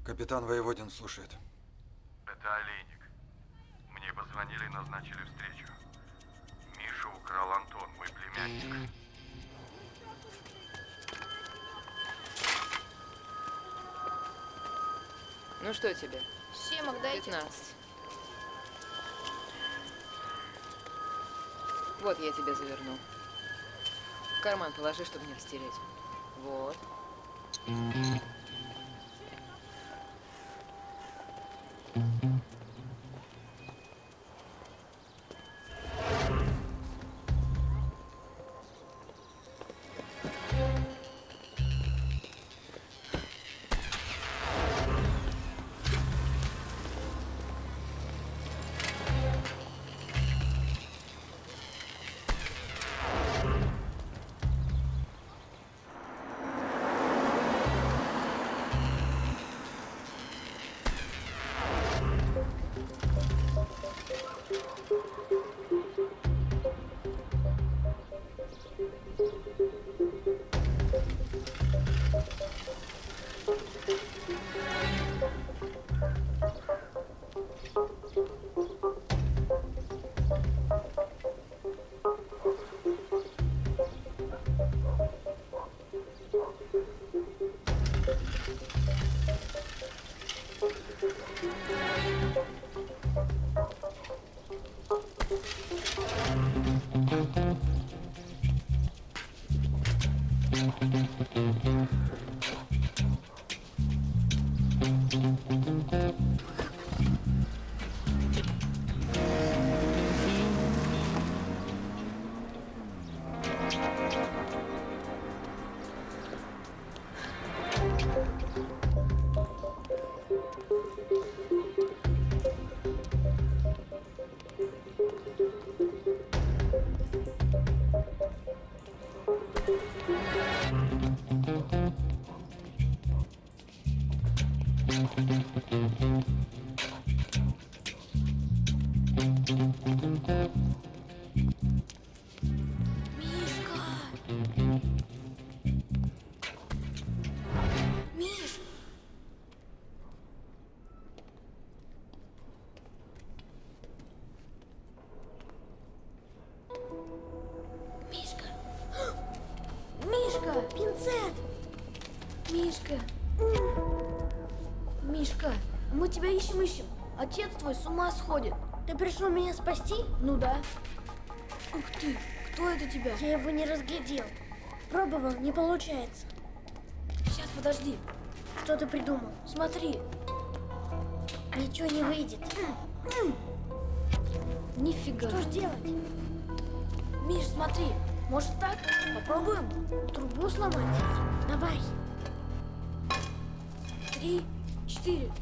Капитан Воеводин слушает. Это Олейник. Мне позвонили и назначили встречу. Миша украл Антон, мой племянник. Ну что тебе? Семок дайте. пятнадцать. Вот я тебя заверну. В карман положи, чтобы не растереть. Вот. С ума сходит. Ты пришел меня спасти? Ну да. Ух ты, кто это тебя? Я его не разглядел. Пробовал, не получается. Сейчас, подожди. Что ты придумал? Смотри. Ничего не выйдет. Нифига. Что ж делать? Миш, смотри. Может так? Попробуем? Трубу сломать? Давай. Три, четыре.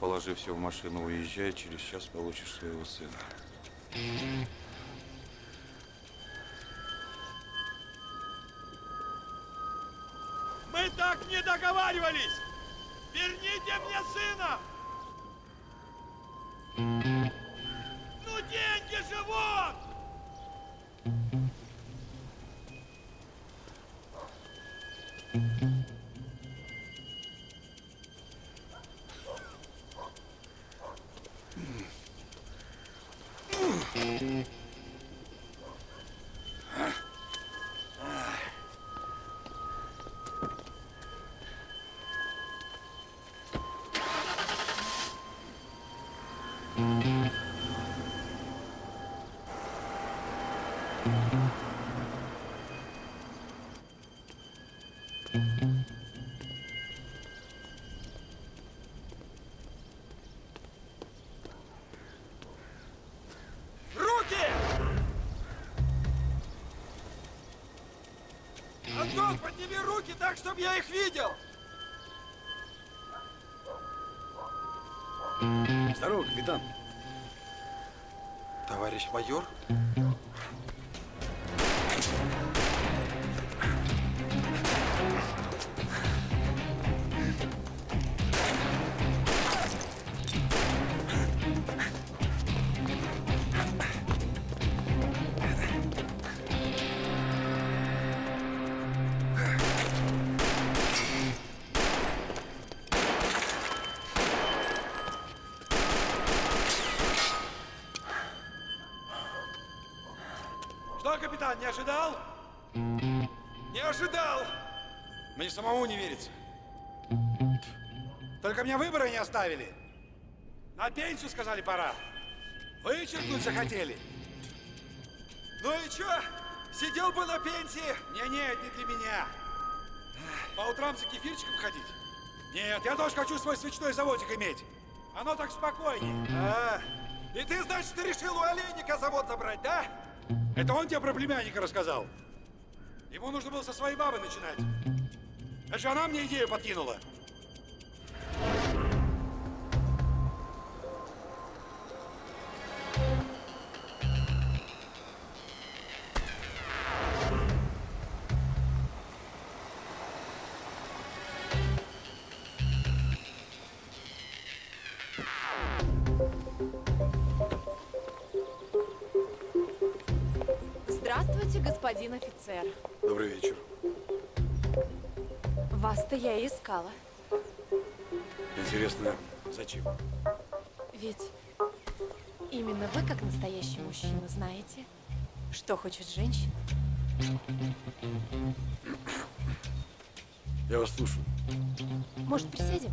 Положи все в машину, уезжай, через час получишь своего сына. так не договаривались! Верните мне сына! Ну деньги же вот! Антон, подними руки так, чтобы я их видел! Здорово, капитан! Товарищ майор? Капитан, не ожидал? Не ожидал! Мне самому не верится. Только мне выбора не оставили. На пенсию сказали пора. Вычеркнуть захотели. Ну и чё? Сидел бы на пенсии? Не-не, не для меня. По утрам за кефирчиком ходить? Нет, я тоже хочу свой свечной заводик иметь. Оно так спокойнее. А, и ты, значит, ты решил у Олейника завод забрать, да? Это он тебе про племянника рассказал? Ему нужно было со своей бабы начинать. Это же она мне идею подкинула. Господин офицер. Добрый вечер. Вас-то я и искала. Интересно, зачем? Ведь именно вы, как настоящий мужчина, знаете, что хочет женщина. Я вас слушаю. Может, присядем?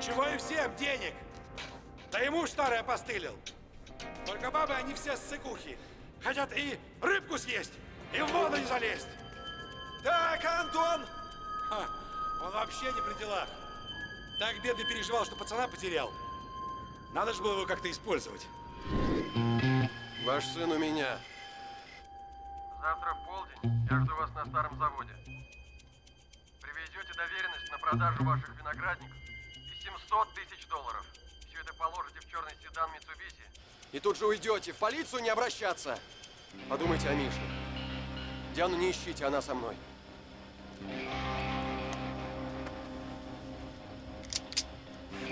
Чего и всем денег. Да и муж старый опостылил. Только бабы, они все ссыкухи. Хотят и рыбку съесть, и в воду не залезть. Так, Антон! Ха, он вообще не при делах. Так бедный переживал, что пацана потерял. Надо же было его как-то использовать. Ваш сын у меня. Завтра в полдень я жду вас на старом заводе. Привезете доверенность на продажу ваших виноградников. семьсот тысяч долларов. Все это положите в черный седан Митсубиси. И тут же уйдете. В полицию не обращаться. Подумайте о Мише. Диану не ищите, она со мной.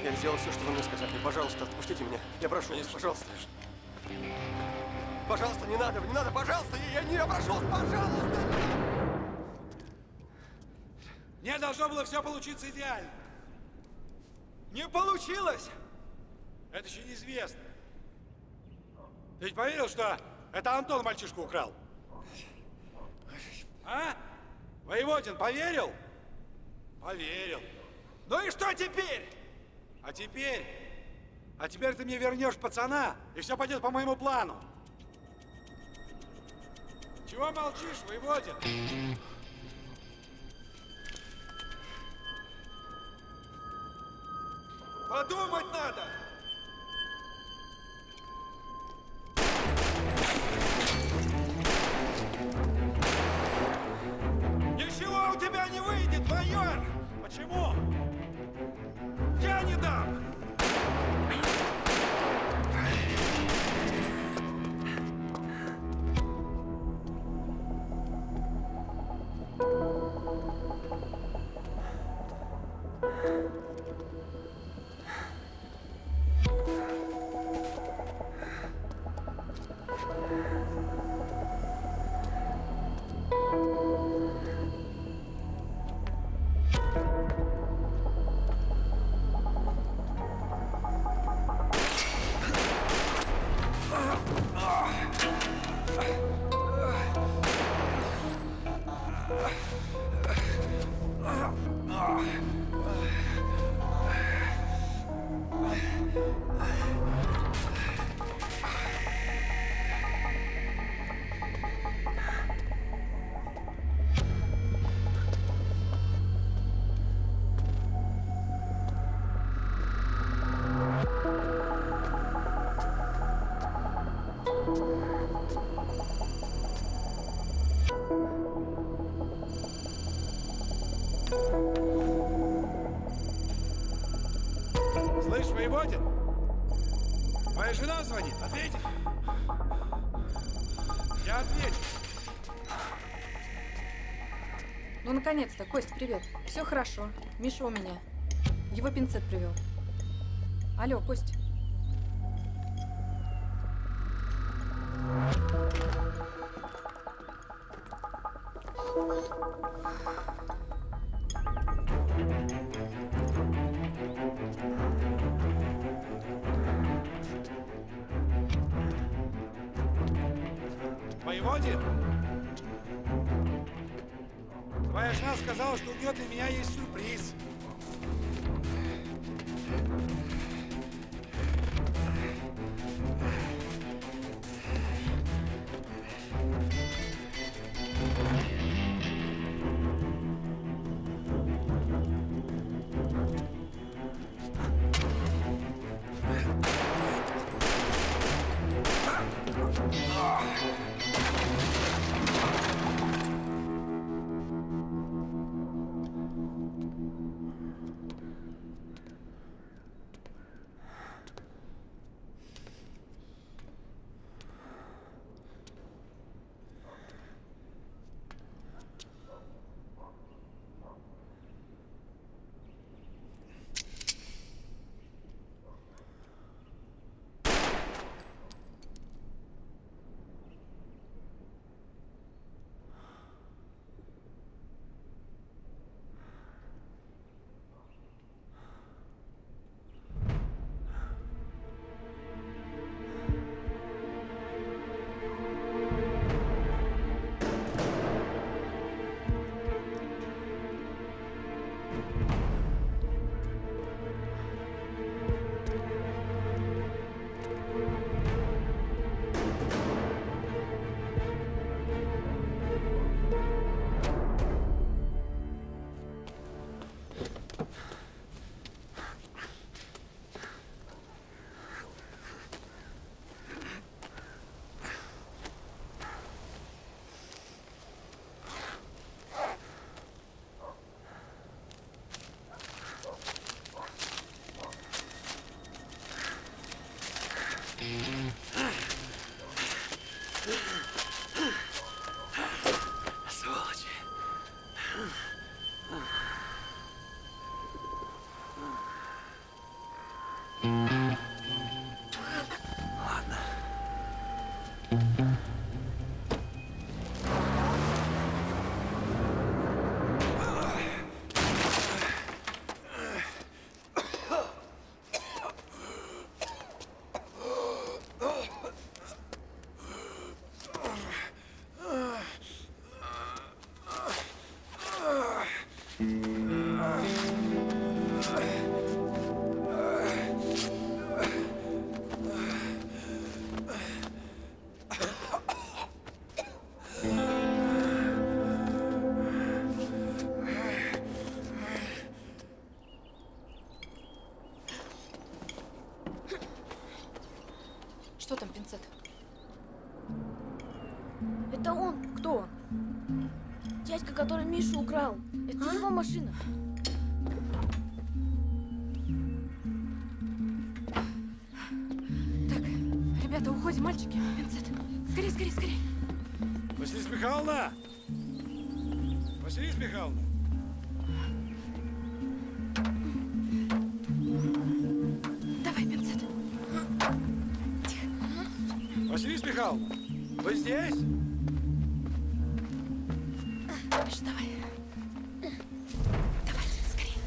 Я сделал все, что вы мне сказали. Пожалуйста, отпустите меня. Я прошу вас, пожалуйста. Пожалуйста, не надо, не надо, пожалуйста. Я, я не прошу, пожалуйста. Мне должно было все получиться идеально. Не получилось! Это еще неизвестно. Ты ведь поверил, что это Антон мальчишку украл? А? Воеводин поверил? Поверил. Ну и что теперь? А теперь? А теперь ты мне вернешь пацана, и все пойдет по моему плану. Чего молчишь, Воеводин? Подумать надо! Слышь, Воеводин? Моя жена звонит. Ответь. Я отвечу. Ну, наконец-то. Кость, привет. Все хорошо. Миша у меня. Его пинцет привел. Алло, Кость. Воеводин? Твоя жена сказала, что у нее для меня есть сюрприз. Что там, пинцет? Это он. Кто он? Дядька, который Мишу украл. Это а? Его машина. Так, ребята, уходим, мальчики. Пинцет. Скорей, скорей, скорей. Василиса Михайловна! Василиса Михайловна! Вы здесь? Миш, давай. Давай, скорее.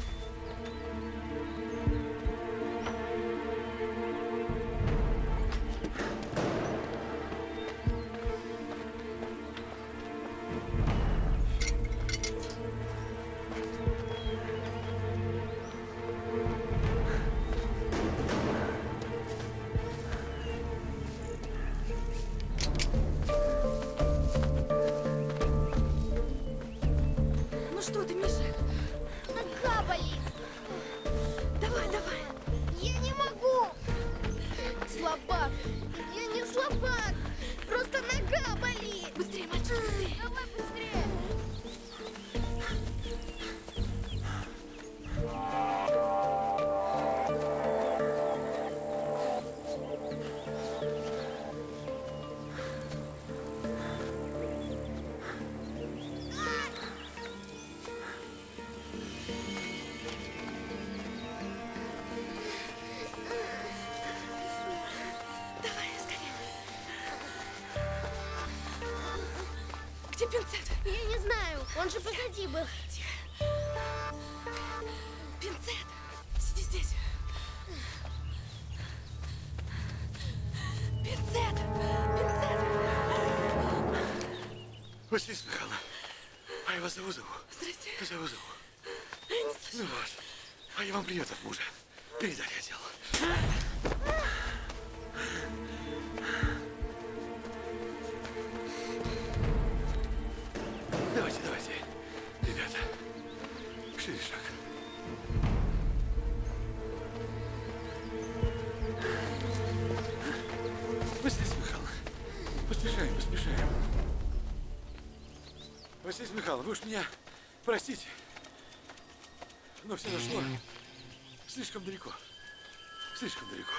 Слабак! Я не слабак! Быстрее, мальчик, быстрее! Давай он же позади был. Тихо. Пинцет. Сиди здесь. Пинцет. Пинцет. Василиса Михайловна, а я вас зову, зову. Здрасте. Зову, зову. Я не слышу. Ну вот. А я вам привет от мужа. Передать хотел. Вы уж меня простите, но все зашло слишком далеко, слишком далеко.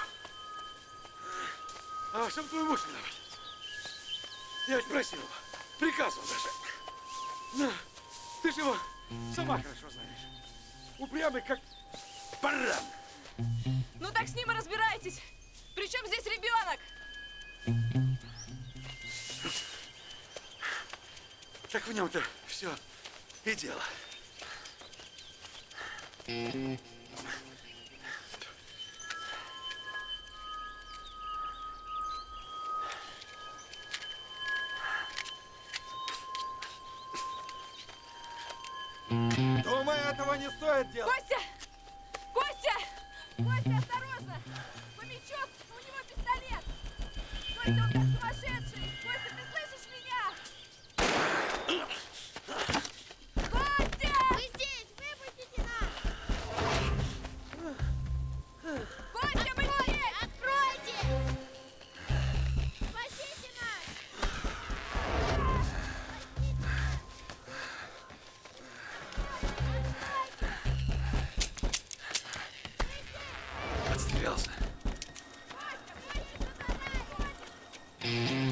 А во всем твой муж виноват. Я ведь просил его, приказывал даже. Но ты же его сама хорошо знаешь. Упрямый как баран. Ну так с ним и разбирайтесь. Причем здесь ребенок? Так в нем-то все и дело. Думаю, этого не стоит делать. Костя! Костя! Костя, осторожно! Фомичев, у него пистолет! Костя, он как сумасшедший! Костя, ты слышишь меня? Костя! Вы здесь! Выпустите нас! Костя, вы здесь! Откройте! Спасите нас! Спасите нас! Отстрелялся.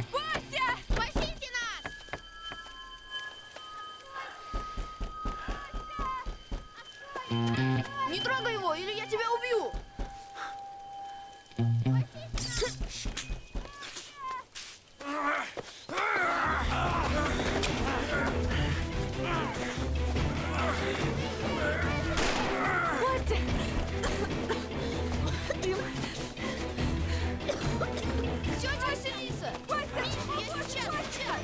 Костя, не трогай его, или я тебя убью! Костя! Дим! Тетя Василиса! Костя! Я Костя, сейчас, Костя. Сейчас!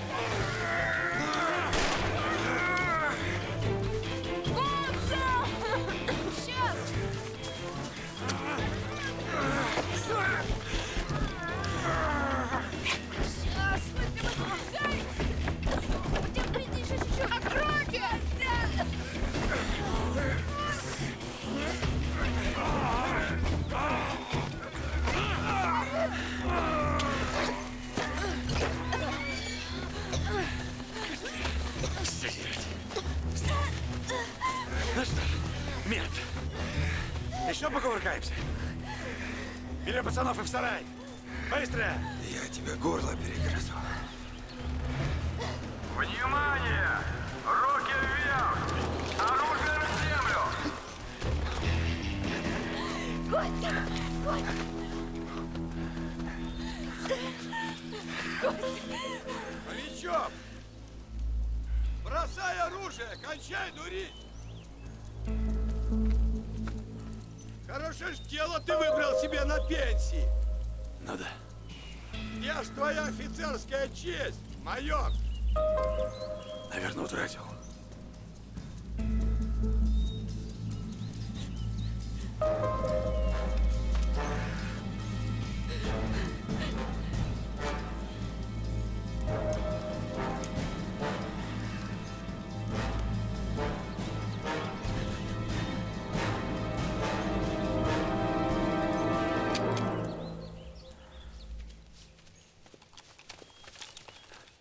Ну что ж, мертв. Еще покувыркаемся. Бери пацанов и в сарай. Быстро! Я тебе горло перегрызу. Внимание! Руки вверх! Оружие на землю! Костя! Костя! Фомичев! Бросай оружие! Кончай дурить! Хорошее ж дело ты выбрал себе на пенсии. Ну да. Где ж твоя офицерская честь, майор? Наверное, утратил.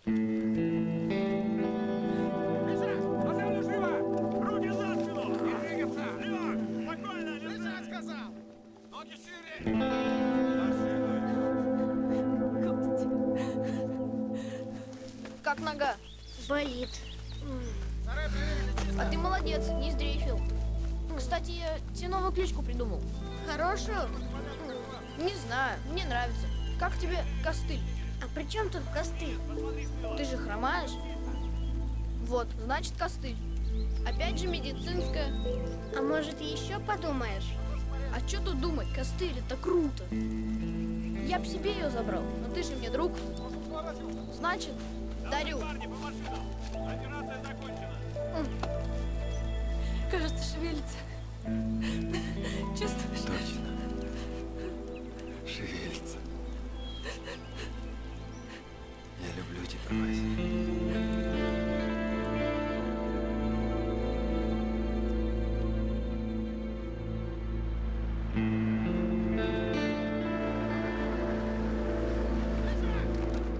Mm-hmm. Как нога? Болит. А ты молодец, не сдрейфил. Кстати, я тебе новую кличку придумал. Хорошую? Не знаю, мне нравится. Как тебе костыль? А при чем тут костыль? Ты же хромаешь. Вот, значит, костыль. Опять же медицинская. А может, еще подумаешь? А что тут думать? Костыль, это круто. Я б себе ее забрал, но ты же мне друг. Значит, дарю. Кажется, шевелится. Чувствуешь? Точно. Шевелится. Я люблю тебя, Вася.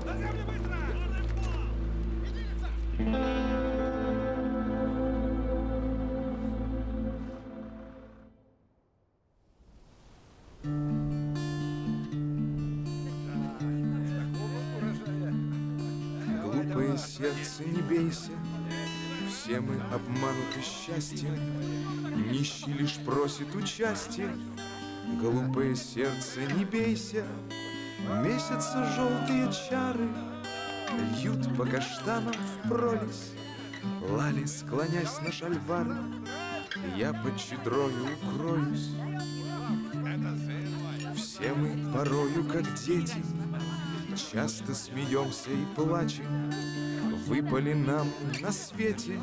На землю быстро! Сердце, не бейся, все мы обмануты счастьем, нищий лишь просит участия. Глупое сердце, не бейся, месяца желтые чары льют по каштанам в пролезь, лали, склонясь на шальвары, я под чедрою укроюсь. Все мы порою, как дети, часто смеемся и плачем. Выпали нам на свете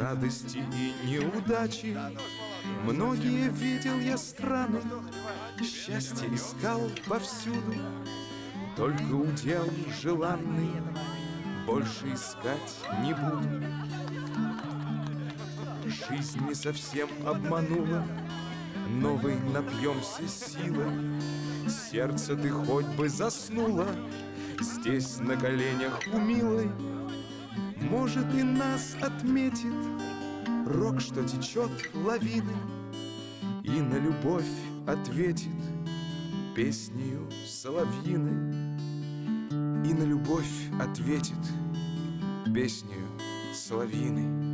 радости и неудачи. Многие видел я страны, счастье искал повсюду. Только удел желанный больше искать не буду. Жизнь не совсем обманула, новой напьемся силы. Сердце, ты хоть бы заснула здесь на коленях у милой. Может, и нас отметит рок, что течет лавиной, и на любовь ответит песнею соловьиной. И на любовь ответит песнею соловьиной.